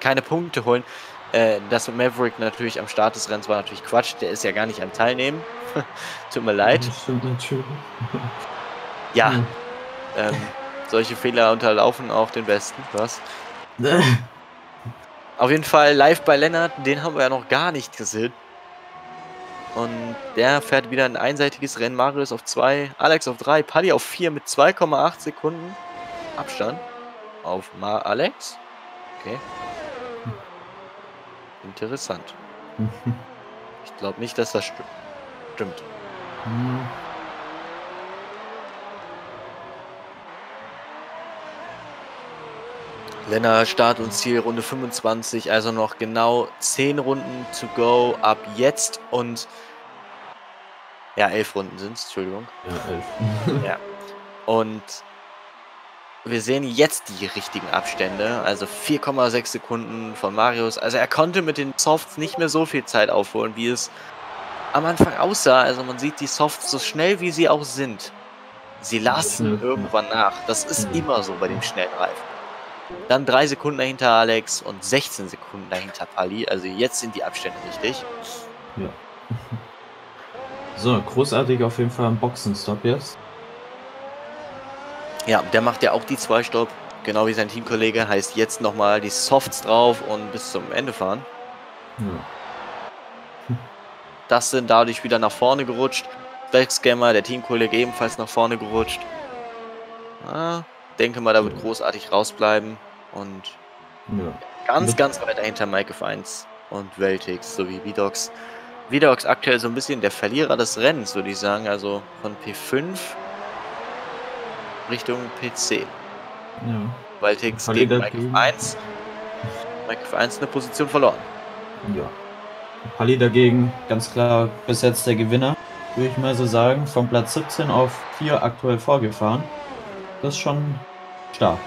keine Punkte holen. Äh, dass Maverick natürlich am Start des Rennens war natürlich Quatsch, der ist ja gar nicht am Teilnehmen. Tut mir leid. Ja, ähm, solche Fehler unterlaufen auch den Besten, was? Auf jeden Fall live bei Lennart, den haben wir ja noch gar nicht gesehen. Und der fährt wieder ein einseitiges Rennen. Marius auf zwei, Alex auf drei, Pali auf vier mit zwei Komma acht Sekunden Abstand auf Ma Alex. Okay. Interessant. Ich glaube nicht, dass das stimmt. Stimmt. Hm. Lennart, Start und Ziel, Runde fünfundzwanzig, also noch genau zehn Runden to go ab jetzt und ja, elf Runden sind es, Entschuldigung. Ja, elf. Ja. Und wir sehen jetzt die richtigen Abstände, also vier Komma sechs Sekunden von Marius. Also er konnte mit den Softs nicht mehr so viel Zeit aufholen, wie es am Anfang aussah. Also man sieht die Softs so schnell, wie sie auch sind. Sie lassen irgendwann nach. Das ist immer so bei dem schnellen Reifen. Dann drei Sekunden dahinter Alex und sechzehn Sekunden dahinter Pali. Also jetzt sind die Abstände richtig. Ja. So, großartig auf jeden Fall ein Boxenstopp jetzt. Ja, der macht ja auch die zwei Stopp, genau wie sein Teamkollege, heißt jetzt nochmal die Softs drauf und bis zum Ende fahren. Ja. Das sind dadurch wieder nach vorne gerutscht. Spax Gamer, der Teamkollege, ebenfalls nach vorne gerutscht. Ah, denke mal, da wird großartig rausbleiben. Und ja, ganz, ganz weit dahinter Mike F eins und Weltex sowie Vidox. Vidox aktuell so ein bisschen der Verlierer des Rennens, würde ich sagen. Also von P fünf Richtung P zehn. Ja. Weltex gegen Mike F eins. Mike F eins eine Position verloren. Ja. Pali dagegen ganz klar bis jetzt der Gewinner, würde ich mal so sagen. Von Platz siebzehn auf vier aktuell vorgefahren. Das ist schon stark.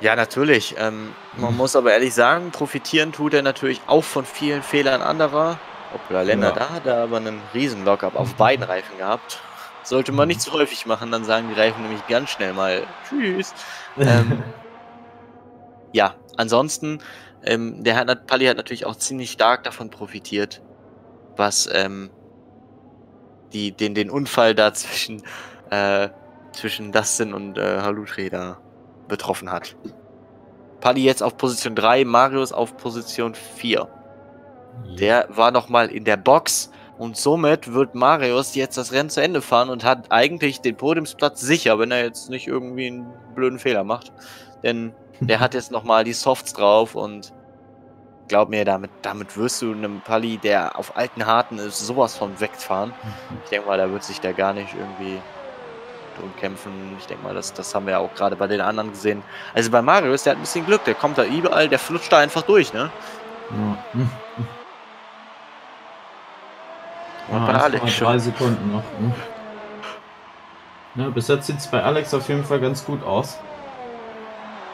Ja, natürlich. Ähm, man mhm. muss aber ehrlich sagen, profitieren tut er natürlich auch von vielen Fehlern anderer. Obwohl Lennart, ja, da hat er aber einen riesen Lockup auf beiden Reifen gehabt. Sollte man nicht zu häufig machen, dann sagen die Reifen nämlich ganz schnell mal tschüss. Ähm, ja, ansonsten, ähm, der Herr Pali hat natürlich auch ziemlich stark davon profitiert, was ähm, die, den, den Unfall da zwischen, äh, zwischen Dustin und äh, Halutri da betroffen hat. Pali jetzt auf Position drei, Marius auf Position vier. Der war nochmal in der Box und somit wird Marius jetzt das Rennen zu Ende fahren und hat eigentlich den Podiumsplatz sicher, wenn er jetzt nicht irgendwie einen blöden Fehler macht. Denn der hat jetzt nochmal die Softs drauf und glaub mir, damit, damit wirst du einem Pali, der auf alten Harten ist, sowas von wegfahren. Ich denke mal, da wird sich der gar nicht irgendwie drum kämpfen. Ich denke mal, das, das haben wir ja auch gerade bei den anderen gesehen. Also bei Marius, der hat ein bisschen Glück, der kommt da überall, der flutscht da einfach durch, ne? Ja. Und ah, bei Alex schon. Drei Sekunden noch. Hm. Ja, bis jetzt sieht es bei Alex auf jeden Fall ganz gut aus.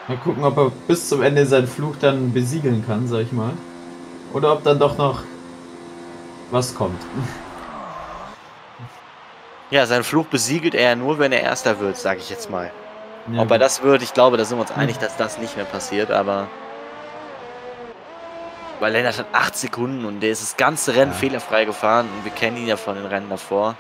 Mal gucken, ob er bis zum Ende seinen Fluch dann besiegeln kann, sag ich mal. Oder ob dann doch noch was kommt. Ja, seinen Fluch besiegelt er nur, wenn er Erster wird, sag ich jetzt mal. Ja, ob er das wird, ich glaube, da sind wir uns einig, dass das nicht mehr passiert, aber... Weil Lennart hat acht Sekunden und der ist das ganze Rennen ja. fehlerfrei gefahren und wir kennen ihn ja von den Rennen davor.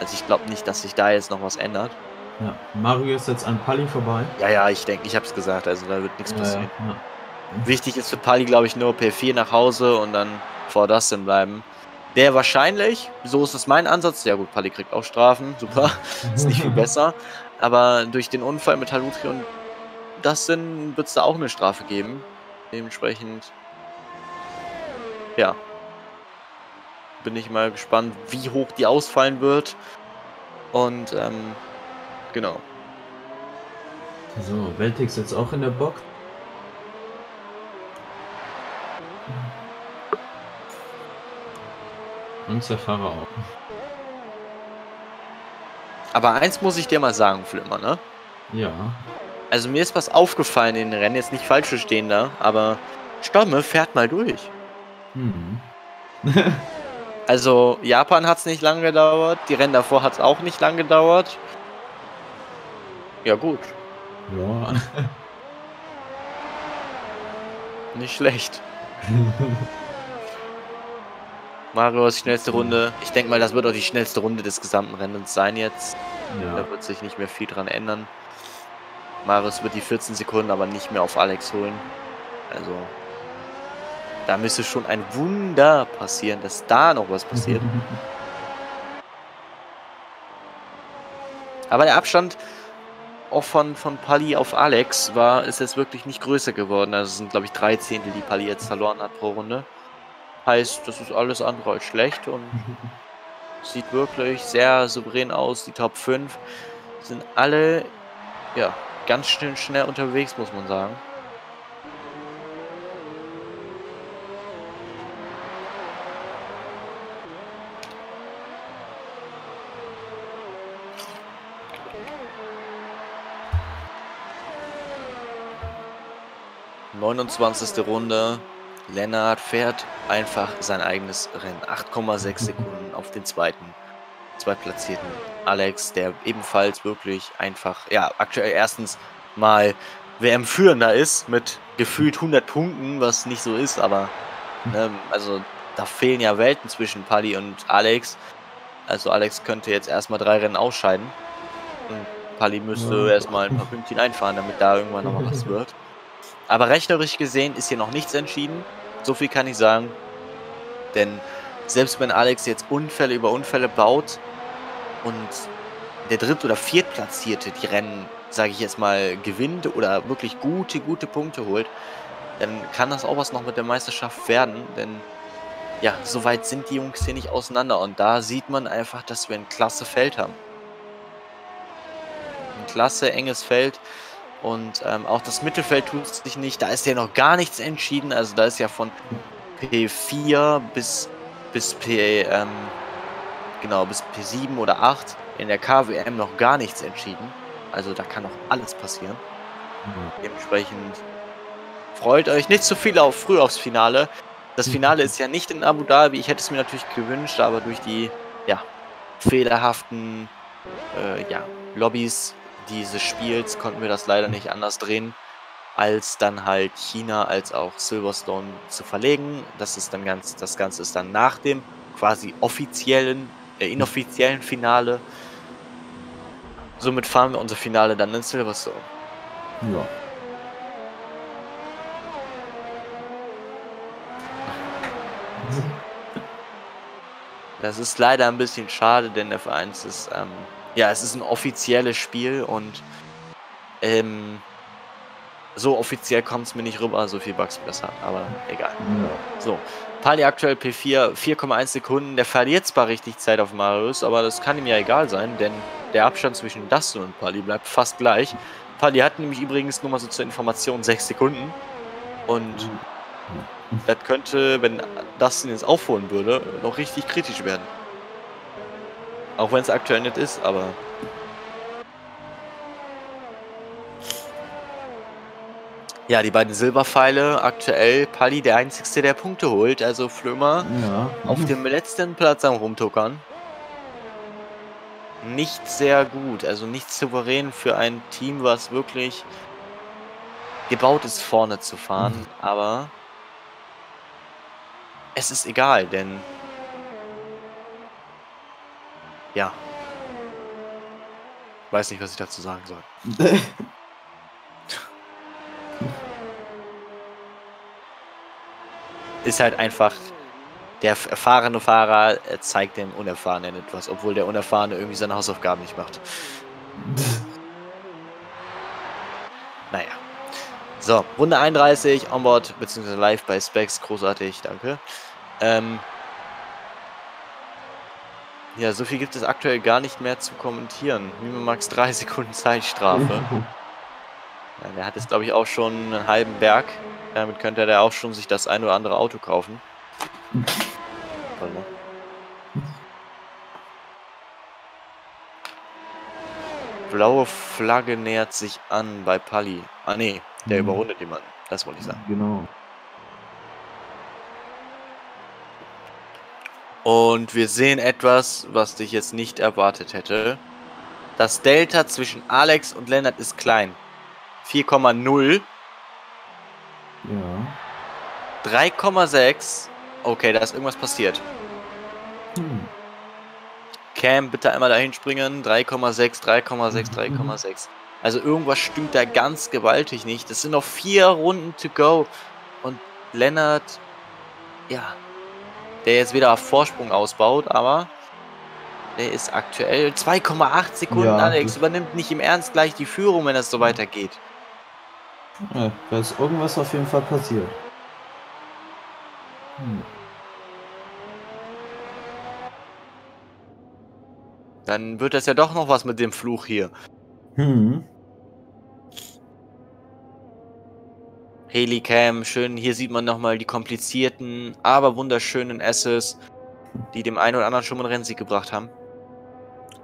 Also ich glaube nicht, dass sich da jetzt noch was ändert. Ja, Mario ist jetzt an Pali vorbei. Ja, ja, ich denke, ich habe es gesagt, also da wird nichts ja, passieren. Ja, ja. Wichtig ist für Pali, glaube ich, nur P vier nach Hause und dann vor Dustin bleiben. Der wahrscheinlich, so ist es mein Ansatz, ja gut, Pali kriegt auch Strafen, super, ist nicht viel besser. Aber durch den Unfall mit Halutri und Dustin wird es da auch eine Strafe geben. Dementsprechend, ja, bin ich mal gespannt, wie hoch die ausfallen wird. Und, ähm, genau. So, Weltex jetzt auch in der Box. Und der Fahrer auch. Aber eins muss ich dir mal sagen, Flömer, ne? Ja. Also mir ist was aufgefallen in den Rennen, jetzt nicht falsch verstehen da, aber Stomme fährt mal durch. Mhm. Also Japan hat es nicht lang gedauert, die Rennen davor hat es auch nicht lang gedauert. Ja, gut. Ja. Nicht schlecht. Marius, schnellste Runde. Ich denke mal, das wird auch die schnellste Runde des gesamten Rennens sein jetzt. Ja. Da wird sich nicht mehr viel dran ändern. Marius wird die vierzehn Sekunden aber nicht mehr auf Alex holen. Also, da müsste schon ein Wunder passieren, dass da noch was passiert. Aber der Abstand auch von, von Pali auf Alex war, ist jetzt wirklich nicht größer geworden. Also es sind, glaube ich, drei Zehntel, die Pali jetzt verloren hat pro Runde. Heißt, das ist alles andere als schlecht und sieht wirklich sehr souverän aus. Die Top fünf sind alle, ja, ganz schön schnell unterwegs, muss man sagen. neunundzwanzigste Runde. Lennart fährt einfach sein eigenes Rennen. acht Komma sechs Sekunden auf den zweiten, zweitplatzierten Alex, der ebenfalls wirklich einfach, ja, aktuell erstens mal W M-Führender ist mit gefühlt hundert Punkten, was nicht so ist, aber, ne, also da fehlen ja Welten zwischen Pali und Alex. Also Alex könnte jetzt erstmal drei Rennen ausscheiden und Pali müsste erstmal ein paar Pünktchen einfahren, damit da irgendwann nochmal was wird. Aber rechnerisch gesehen ist hier noch nichts entschieden. So viel kann ich sagen. Denn selbst wenn Alex jetzt Unfälle über Unfälle baut und der Dritt- oder Viertplatzierte die Rennen, sage ich jetzt mal, gewinnt oder wirklich gute, gute Punkte holt, dann kann das auch was noch mit der Meisterschaft werden. Denn ja, so weit sind die Jungs hier nicht auseinander. Und da sieht man einfach, dass wir ein klasse Feld haben. Ein klasse, enges Feld. Und ähm, auch das Mittelfeld tut es sich nicht. Da ist ja noch gar nichts entschieden. Also da ist ja von P vier bis, bis, P, ähm, genau, bis P sieben oder acht in der K W M noch gar nichts entschieden. Also da kann noch alles passieren. Mhm. Dementsprechend freut euch nicht zu viel auf, früh aufs Finale. Das Finale ist ja nicht in Abu Dhabi. Ich hätte es mir natürlich gewünscht, aber durch die ja, fehlerhaften äh, ja, Lobbys dieses Spiels konnten wir das leider nicht anders drehen, als dann halt China als auch Silverstone zu verlegen. Das ist dann ganz, das Ganze ist dann nach dem quasi offiziellen, äh, inoffiziellen Finale. Somit fahren wir unser Finale dann in Silverstone. Ja. Das ist leider ein bisschen schade, denn F eins ist ähm, ja, es ist ein offizielles Spiel und ähm, so offiziell kommt es mir nicht rüber, so viel Bugs besser, aber egal. Ja. So, Pali aktuell P vier, vier Komma eins Sekunden, der verliert zwar richtig Zeit auf Marius, aber das kann ihm ja egal sein, denn der Abstand zwischen Dustin und Pali bleibt fast gleich. Pali hat nämlich übrigens nur mal so zur Information sechs Sekunden und mhm. das könnte, wenn Dustin jetzt aufholen würde, noch richtig kritisch werden. Auch wenn es aktuell nicht ist, aber... Ja, die beiden Silberpfeile aktuell. Pali, der Einzige, der Punkte holt. Also Flömer ja. auf dem letzten Platz am Rumtuckern. Nicht sehr gut. Also nicht souverän für ein Team, was wirklich gebaut ist, vorne zu fahren. Mhm. Aber es ist egal, denn... Ja. Weiß nicht, was ich dazu sagen soll. Ist halt einfach, der erfahrene Fahrer zeigt dem Unerfahrenen etwas, obwohl der Unerfahrene irgendwie seine Hausaufgaben nicht macht. Naja. So, Runde einunddreißig, onboard, beziehungsweise live bei Spax, großartig, danke. Ähm... Ja, so viel gibt es aktuell gar nicht mehr zu kommentieren. Mimamax drei Sekunden Zeitstrafe. Ja, der hat jetzt, glaube ich, auch schon einen halben Berg. Damit könnte er da auch schon sich das ein oder andere Auto kaufen. Toll, ne? Blaue Flagge nähert sich an bei Pali. Ah, nee, der mhm. überrundet jemanden. Das wollte ich sagen. Genau. Und wir sehen etwas, was ich jetzt nicht erwartet hätte. Das Delta zwischen Alex und Lennart ist klein. vier Komma null. Ja. drei Komma sechs. Okay, da ist irgendwas passiert. Hm. Cam, bitte einmal dahin springen. drei Komma sechs, drei Komma sechs, drei Komma sechs. Also irgendwas stimmt da ganz gewaltig nicht. Das sind noch vier Runden to go. Und Lennart, ja, der jetzt wieder auf Vorsprung ausbaut, aber der ist aktuell zwei Komma acht Sekunden. Ja, Alex übernimmt nicht im Ernst gleich die Führung, wenn das so weitergeht. Ja, da ist irgendwas auf jeden Fall passiert. Hm. Dann wird das ja doch noch was mit dem Fluch hier. Hm. Helicam, schön, hier sieht man nochmal die komplizierten, aber wunderschönen Asses, die dem einen oder anderen schon mal einen Rennsieg gebracht haben.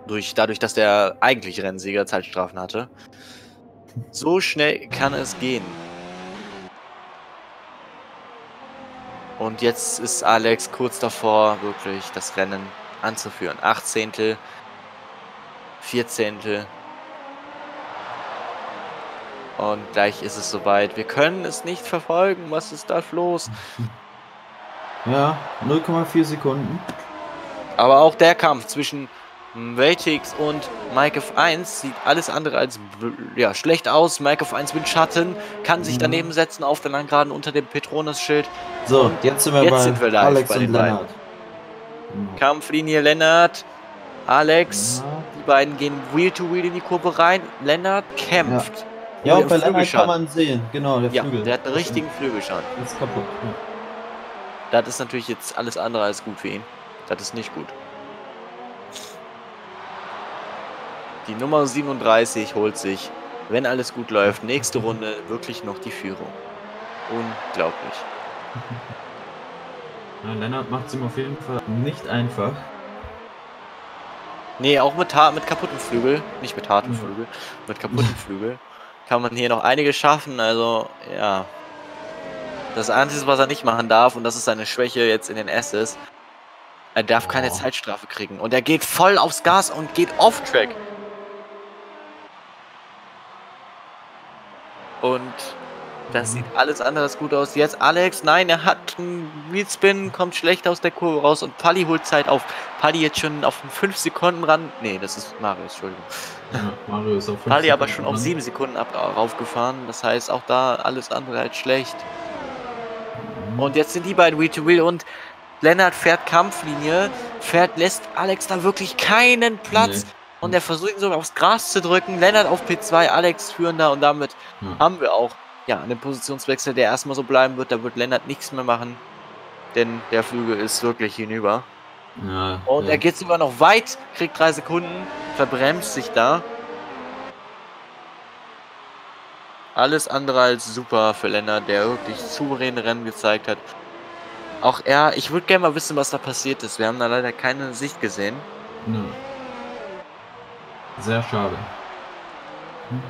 Durch, dadurch, dass der eigentlich Rennsieger Zeitstrafen hatte. So schnell kann es gehen. Und jetzt ist Alex kurz davor, wirklich das Rennen anzuführen. achtzehnte, vierzehnte. Und gleich ist es soweit. Wir können es nicht verfolgen. Was ist da los? Ja, null Komma vier Sekunden. Aber auch der Kampf zwischen Vtix und Mike F eins sieht alles andere als ja, schlecht aus. Mike F eins mit Schatten kann sich daneben setzen auf der Langgraden unter dem Petronas-Schild. So, und jetzt sind wir jetzt bei sind wir Alex bei den und Lennart. Beiden. Kampflinie Lennart, Alex. Ja. Die beiden gehen Wheel-to-Wheel in die Kurve rein. Lennart kämpft. Ja. Ja, bei Lennart kann man sehen, genau, der ja, Flügel. Der hat einen richtigen Flügelschaden. Ist kaputt. Ja. Das ist natürlich jetzt alles andere als gut für ihn. Das ist nicht gut. Die Nummer siebenunddreißig holt sich, wenn alles gut läuft, nächste Runde wirklich noch die Führung. Unglaublich. Na, Lennart macht es ihm auf jeden Fall nicht einfach. Nee, auch mit, mit kaputten Flügel. Nicht mit harten mhm. Flügel, mit kaputten Flügel. Kann man hier noch einige schaffen, also ja. Das Einzige, was er nicht machen darf, und das ist seine Schwäche jetzt in den Asses, er darf oh. keine Zeitstrafe kriegen. Und er geht voll aufs Gas und geht off-Track. Und das sieht alles andere als gut aus. Jetzt Alex, nein, er hat einen Wheelspin, kommt schlecht aus der Kurve raus und Pali holt Zeit auf. Pali jetzt schon auf fünf Sekunden ran. Nee, das ist Marius, Entschuldigung. Ja, Mario ist auf Pali aber schon auf sieben Sekunden ab, raufgefahren. Das heißt, auch da alles andere als schlecht. Und jetzt sind die beiden Wheel-to-Wheel und Lennart fährt Kampflinie. Fährt, lässt Alex da wirklich keinen Platz. Nee. Und er versucht ihn sogar aufs Gras zu drücken. Lennart auf P zwei, Alex führender. Und damit ja. haben wir auch ja, einen Positionswechsel, der erstmal so bleiben wird. Da wird Lennart nichts mehr machen. Denn der Flügel ist wirklich hinüber. Ja, und ja. er geht sogar noch weit, kriegt drei Sekunden, verbremst sich da. Alles andere als super für Lennart, der wirklich souveräne Rennen gezeigt hat. Auch er, ich würde gerne mal wissen, was da passiert ist. Wir haben da leider keine Sicht gesehen. Nö. Sehr schade. Hm.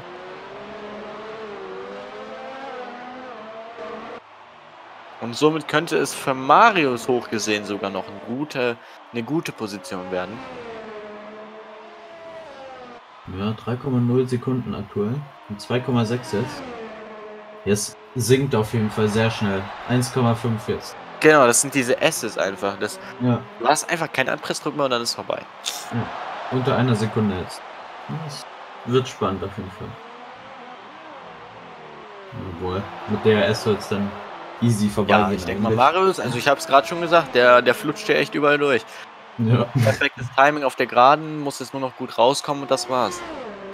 Und somit könnte es für Marius hochgesehen sogar noch eine gute, eine gute Position werden. Ja, drei Komma null Sekunden aktuell. Und zwei Komma sechs jetzt. Jetzt sinkt auf jeden Fall sehr schnell. eins Komma fünf jetzt. Genau, das sind diese S's einfach. Das, ja. Du hast einfach keinen Anpressdruck mehr und dann ist es vorbei. Ja, unter einer Sekunde jetzt. Das wird spannend auf jeden Fall. Jawohl, mit der S soll es dann easy vorbei. Ja, ich denke mal, Marius, also ich habe es gerade schon gesagt, der, der flutscht ja echt überall durch. Ja. Perfektes Timing auf der Geraden, muss jetzt nur noch gut rauskommen und das war's.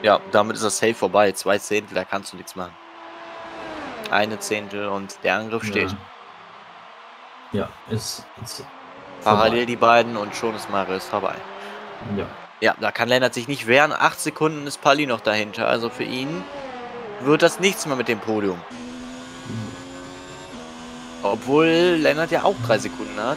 Ja, damit ist das safe vorbei. Zwei Zehntel, da kannst du nichts machen. Eine Zehntel und der Angriff steht. Ja, ja ist, ist parallel vorbei. Die beiden und schon ist Marius vorbei. Ja. Ja, da kann Lennart sich nicht wehren. Acht Sekunden ist Pali noch dahinter, also für ihn wird das nichts mehr mit dem Podium. Obwohl Lennart ja auch drei Sekunden hat.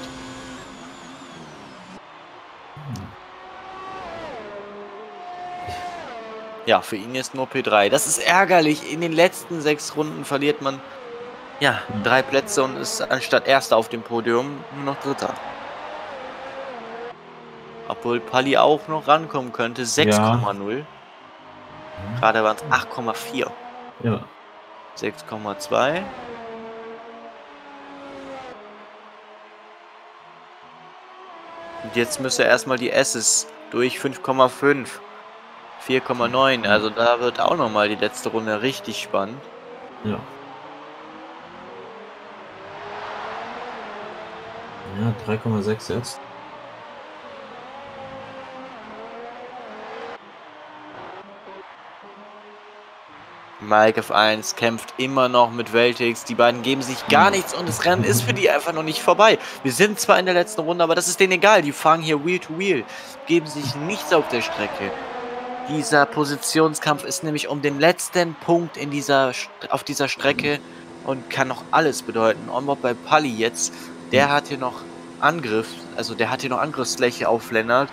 Ja, für ihn ist nur P drei. Das ist ärgerlich. In den letzten sechs Runden verliert man ja drei Plätze und ist anstatt Erster auf dem Podium nur noch Dritter. Obwohl Pali auch noch rankommen könnte. sechs Komma null. Ja. Gerade waren es acht Komma vier. Ja. sechs Komma zwei. Und jetzt müsste erstmal die S's durch fünf Komma fünf. vier Komma neun. Also da wird auch nochmal die letzte Runde richtig spannend. Ja. Ja, drei Komma sechs jetzt. Mike F eins kämpft immer noch mit Weltex. Die beiden geben sich gar nichts und das Rennen ist für die einfach noch nicht vorbei. Wir sind zwar in der letzten Runde, aber das ist denen egal. Die fahren hier Wheel to Wheel, geben sich nichts auf der Strecke. Dieser Positionskampf ist nämlich um den letzten Punkt in dieser, auf dieser Strecke und kann noch alles bedeuten. Onboard bei Pali jetzt. Der hat hier noch Angriff, also der hat hier noch Angriffsfläche auf Lennart.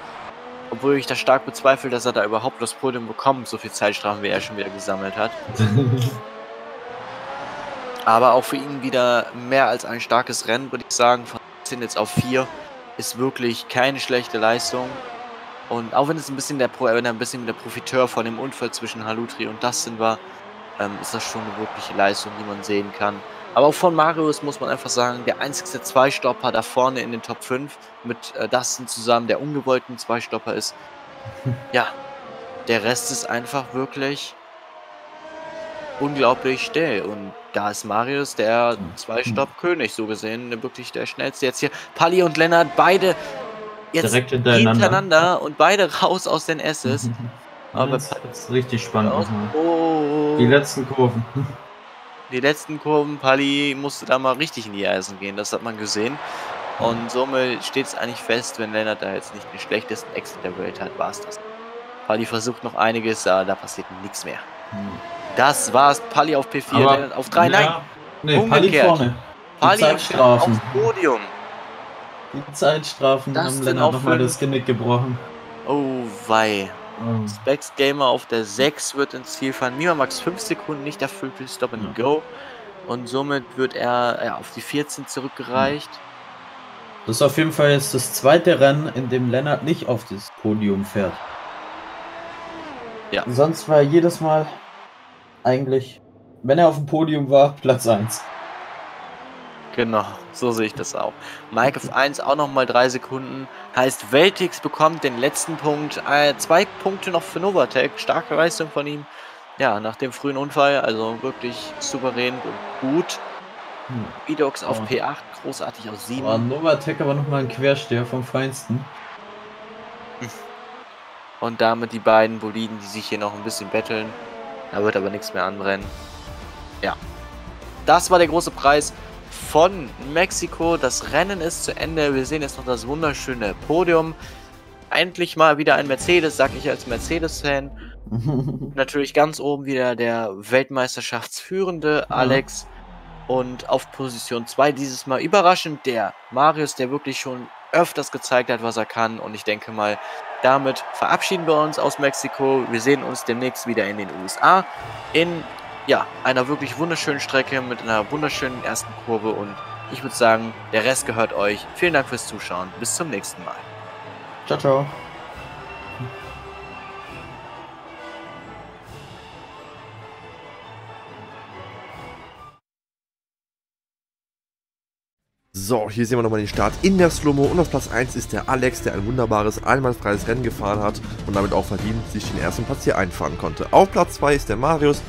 Obwohl ich das stark bezweifle, dass er da überhaupt das Podium bekommt, so viel Zeitstrafen, wie er schon wieder gesammelt hat. Aber auch für ihn wieder mehr als ein starkes Rennen, würde ich sagen. Von zehn jetzt auf vier ist wirklich keine schlechte Leistung. Und auch wenn es ein bisschen der, Pro wenn er ein bisschen der Profiteur von dem Unfall zwischen Halutri und Dustin war, ähm, ist das schon eine wirkliche Leistung, die man sehen kann. Aber auch von Marius muss man einfach sagen, der einzige Zweistopper da vorne in den Top fünf mit äh, Dustin zusammen, der ungewollten Zweistopper ist. Ja, der Rest ist einfach wirklich unglaublich still. Und da ist Marius, der Zweistopp-König, so gesehen, wirklich der schnellste jetzt hier. Pali und Lennart, beide jetzt direkt hintereinander, hintereinander und beide raus aus den S's. Aber das ist richtig spannend. Oh. Die letzten Kurven. Die letzten Kurven, Pali musste da mal richtig in die Eisen gehen, das hat man gesehen. Und somit steht es eigentlich fest, wenn Lennart da jetzt nicht den schlechtesten Exit der Welt hat, war es das. Pali versucht noch einiges, aber da passiert nichts mehr. Hm. Das war's, Pali auf P vier, aber Lennart auf drei, ja, nein, nee, umgekehrt. Pali vorne. Pali Zeitstrafen. Aufs Podium. Die Zeitstrafen das haben Lennart nochmal das Genick gebrochen. Oh wei. Oh. Spax Gamer auf der sechs wird ins Ziel fahren. Mimamax fünf Sekunden nicht erfüllt für Stop and Go. Und somit wird er ja, auf die vierzehn zurückgereicht. Das ist auf jeden Fall jetzt das zweite Rennen, in dem Lennart nicht auf das Podium fährt. Ja. Sonst war er jedes Mal eigentlich, wenn er auf dem Podium war, Platz eins. Genau, so sehe ich das auch. Mike F eins auch nochmal drei Sekunden. Heißt, Weltix bekommt den letzten Punkt. Äh, zwei Punkte noch für Novatec. Starke Leistung von ihm. Ja, nach dem frühen Unfall. Also wirklich souverän und gut. Vidox hm. auf oh. P acht, großartig auf sieben. Oh, Novatec aber nochmal ein Quersteher vom Feinsten. Und damit die beiden Boliden, die sich hier noch ein bisschen betteln. Da wird aber nichts mehr anbrennen. Ja. Das war der große Preis von Mexiko. Das Rennen ist zu Ende. Wir sehen jetzt noch das wunderschöne Podium. Endlich mal wieder ein Mercedes, sag ich als Mercedes-Fan. Natürlich ganz oben wieder der Weltmeisterschaftsführende Alex. Und auf Position zwei dieses Mal überraschend der Marius, der wirklich schon öfters gezeigt hat, was er kann. Und ich denke mal, damit verabschieden wir uns aus Mexiko. Wir sehen uns demnächst wieder in den U S A. In ja, einer wirklich wunderschönen Strecke mit einer wunderschönen ersten Kurve und ich würde sagen, der Rest gehört euch. Vielen Dank fürs Zuschauen. Bis zum nächsten Mal. Ciao, ciao. So, hier sehen wir nochmal den Start in der Slow-Mo und auf Platz eins ist der Alex, der ein wunderbares, einwandfreies Rennen gefahren hat und damit auch verdient sich den ersten Platz hier einfahren konnte. Auf Platz zwei ist der Marius.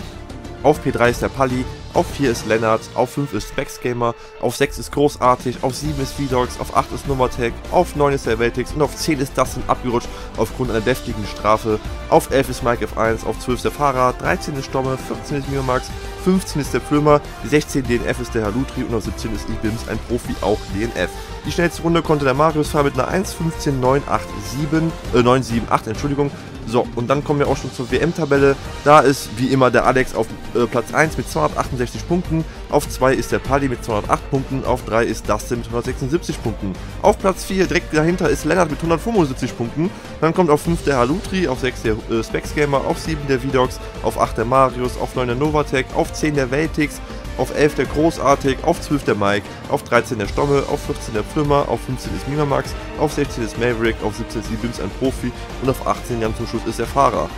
Auf P drei ist der Pali, auf vier ist Lennart, auf fünf ist Spax Gamer, auf sechs ist Großartig, auf sieben ist Vidox, auf acht ist Novatec, auf neun ist der Weltex und auf zehn ist Dustin abgerutscht aufgrund einer deftigen Strafe, auf elf ist Mike F eins, auf zwölf ist der Fahrer, dreizehn ist Stomme, vierzehn ist Mimamax, fünfzehn ist der Flömer, sechzehn D N F ist der Halutri und auf siebzehn ist Ibims ein Profi, auch D N F. Die schnellste Runde konnte der Marius fahren mit einer eins fünfzehn neun acht sieben, äh, neun sieben acht, Entschuldigung. So, und dann kommen wir auch schon zur W M-Tabelle. Da ist wie immer der Alex auf äh, Platz eins mit zweihundertachtundsechzig Punkten, auf zwei ist der Pali mit zweihundertacht Punkten, auf drei ist Dustin mit hundertsechsundsiebzig Punkten. Auf Platz vier direkt dahinter ist Lennart mit hundertfünfundsiebzig Punkten, dann kommt auf fünf der Halutri, auf sechs der äh, Spax Gamer, auf sieben der Vidox, auf acht der Marius, auf neun der Novatec, auf zehn der Weltix, auf elf der Großartig, auf zwölf der Mike, auf dreizehn der Stomme, auf vierzehn der Flömer, auf fünfzehn ist Mimamax, auf sechzehn ist Maverick, auf siebzehn ist Ibims ein Profi und auf achtzehn ganz zum Schluss ist der Fahrer.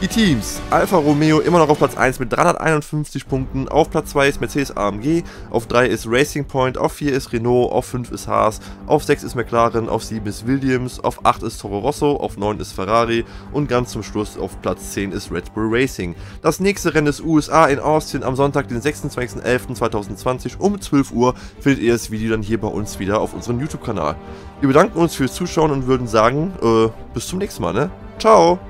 Die Teams: Alfa Romeo immer noch auf Platz eins mit dreihunderteinundfünfzig Punkten, auf Platz zwei ist Mercedes A M G, auf drei ist Racing Point, auf vier ist Renault, auf fünf ist Haas, auf sechs ist McLaren, auf sieben ist Williams, auf acht ist Toro Rosso, auf neun ist Ferrari und ganz zum Schluss auf Platz zehn ist Red Bull Racing. Das nächste Rennen ist U S A in Austin am Sonntag, den sechsundzwanzigsten elften zweitausendzwanzig um zwölf Uhr, findet ihr das Video dann hier bei uns wieder auf unserem YouTube-Kanal. Wir bedanken uns fürs Zuschauen und würden sagen, äh, bis zum nächsten Mal, ne? Ciao!